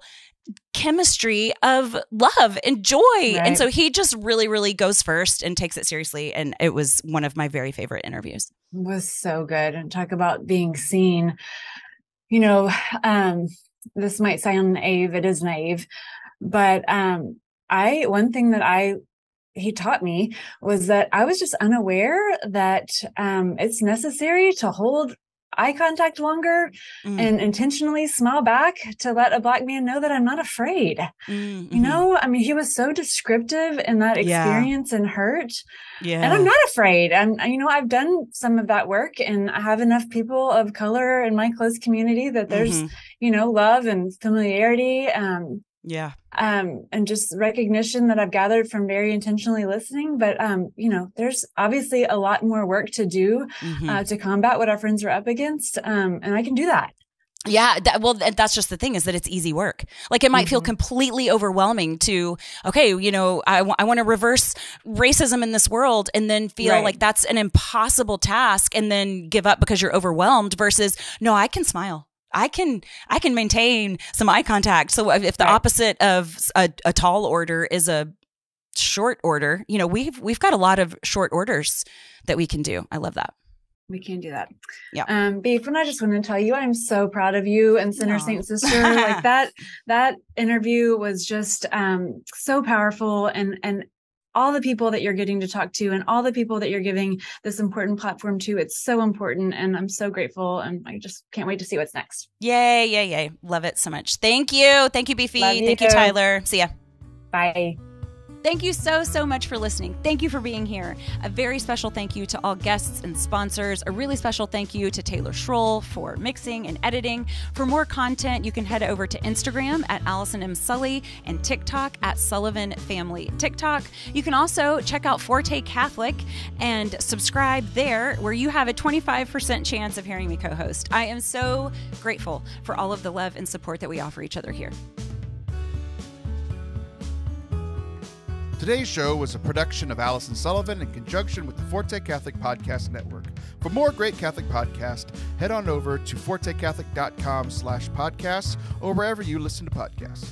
chemistry of love and joy. Right. And so he just really, really goes first and takes it seriously. And it was one of my very favorite interviews. It was so good. And talk about being seen. You know, um, this might sound naive. It is naive. But um, I, one thing that I, he taught me was that I was just unaware that um, it's necessary to hold eye contact longer mm. and intentionally smile back to let a black man know that I'm not afraid. Mm-hmm. You know, I mean, he was so descriptive in that experience yeah. and hurt. Yeah. And I'm not afraid. And, you know, I've done some of that work and I have enough people of color in my close community that there's, mm-hmm. you know, love and familiarity. Um, yeah. Um, and just recognition that I've gathered from very intentionally listening. But, um, you know, there's obviously a lot more work to do mm-hmm. uh, to combat what our friends are up against. Um, and I can do that. Yeah. That, well, that's just the thing, is that it's easy work. Like it might mm-hmm. feel completely overwhelming to, okay, you know, I, w- I want to reverse racism in this world, and then feel right. like that's an impossible task and then give up because you're overwhelmed, versus, no, I can smile. I can I can maintain some eye contact. So if the right. opposite of a, a tall order is a short order, you know, we've we've got a lot of short orders that we can do. I love that. We can do that. Yeah. Um, Beef, and I just want to tell you, I'm so proud of you and Sinner Saint Sister. Like that that interview was just um, so powerful, and and all the people that you're getting to talk to and all the people that you're giving this important platform to. It's so important. And I'm so grateful. And I just can't wait to see what's next. Yay, yay, yay. Love it so much. Thank you. Thank you, Beefy. Love you. Thank you, Tyler. See ya. Bye. Thank you so, so much for listening. Thank you for being here. A very special thank you to all guests and sponsors. A really special thank you to Taylor Schroll for mixing and editing. For more content, you can head over to Instagram at Allison M. Sully and TikTok at Sullivan Family TikTok. You can also check out Forte Catholic and subscribe there, where you have a twenty-five percent chance of hearing me co-host. I am so grateful for all of the love and support that we offer each other here. Today's show was a production of Allison Sullivan in conjunction with the Forte Catholic Podcast Network. For more great Catholic podcasts, head on over to forte catholic dot com slash podcasts or wherever you listen to podcasts.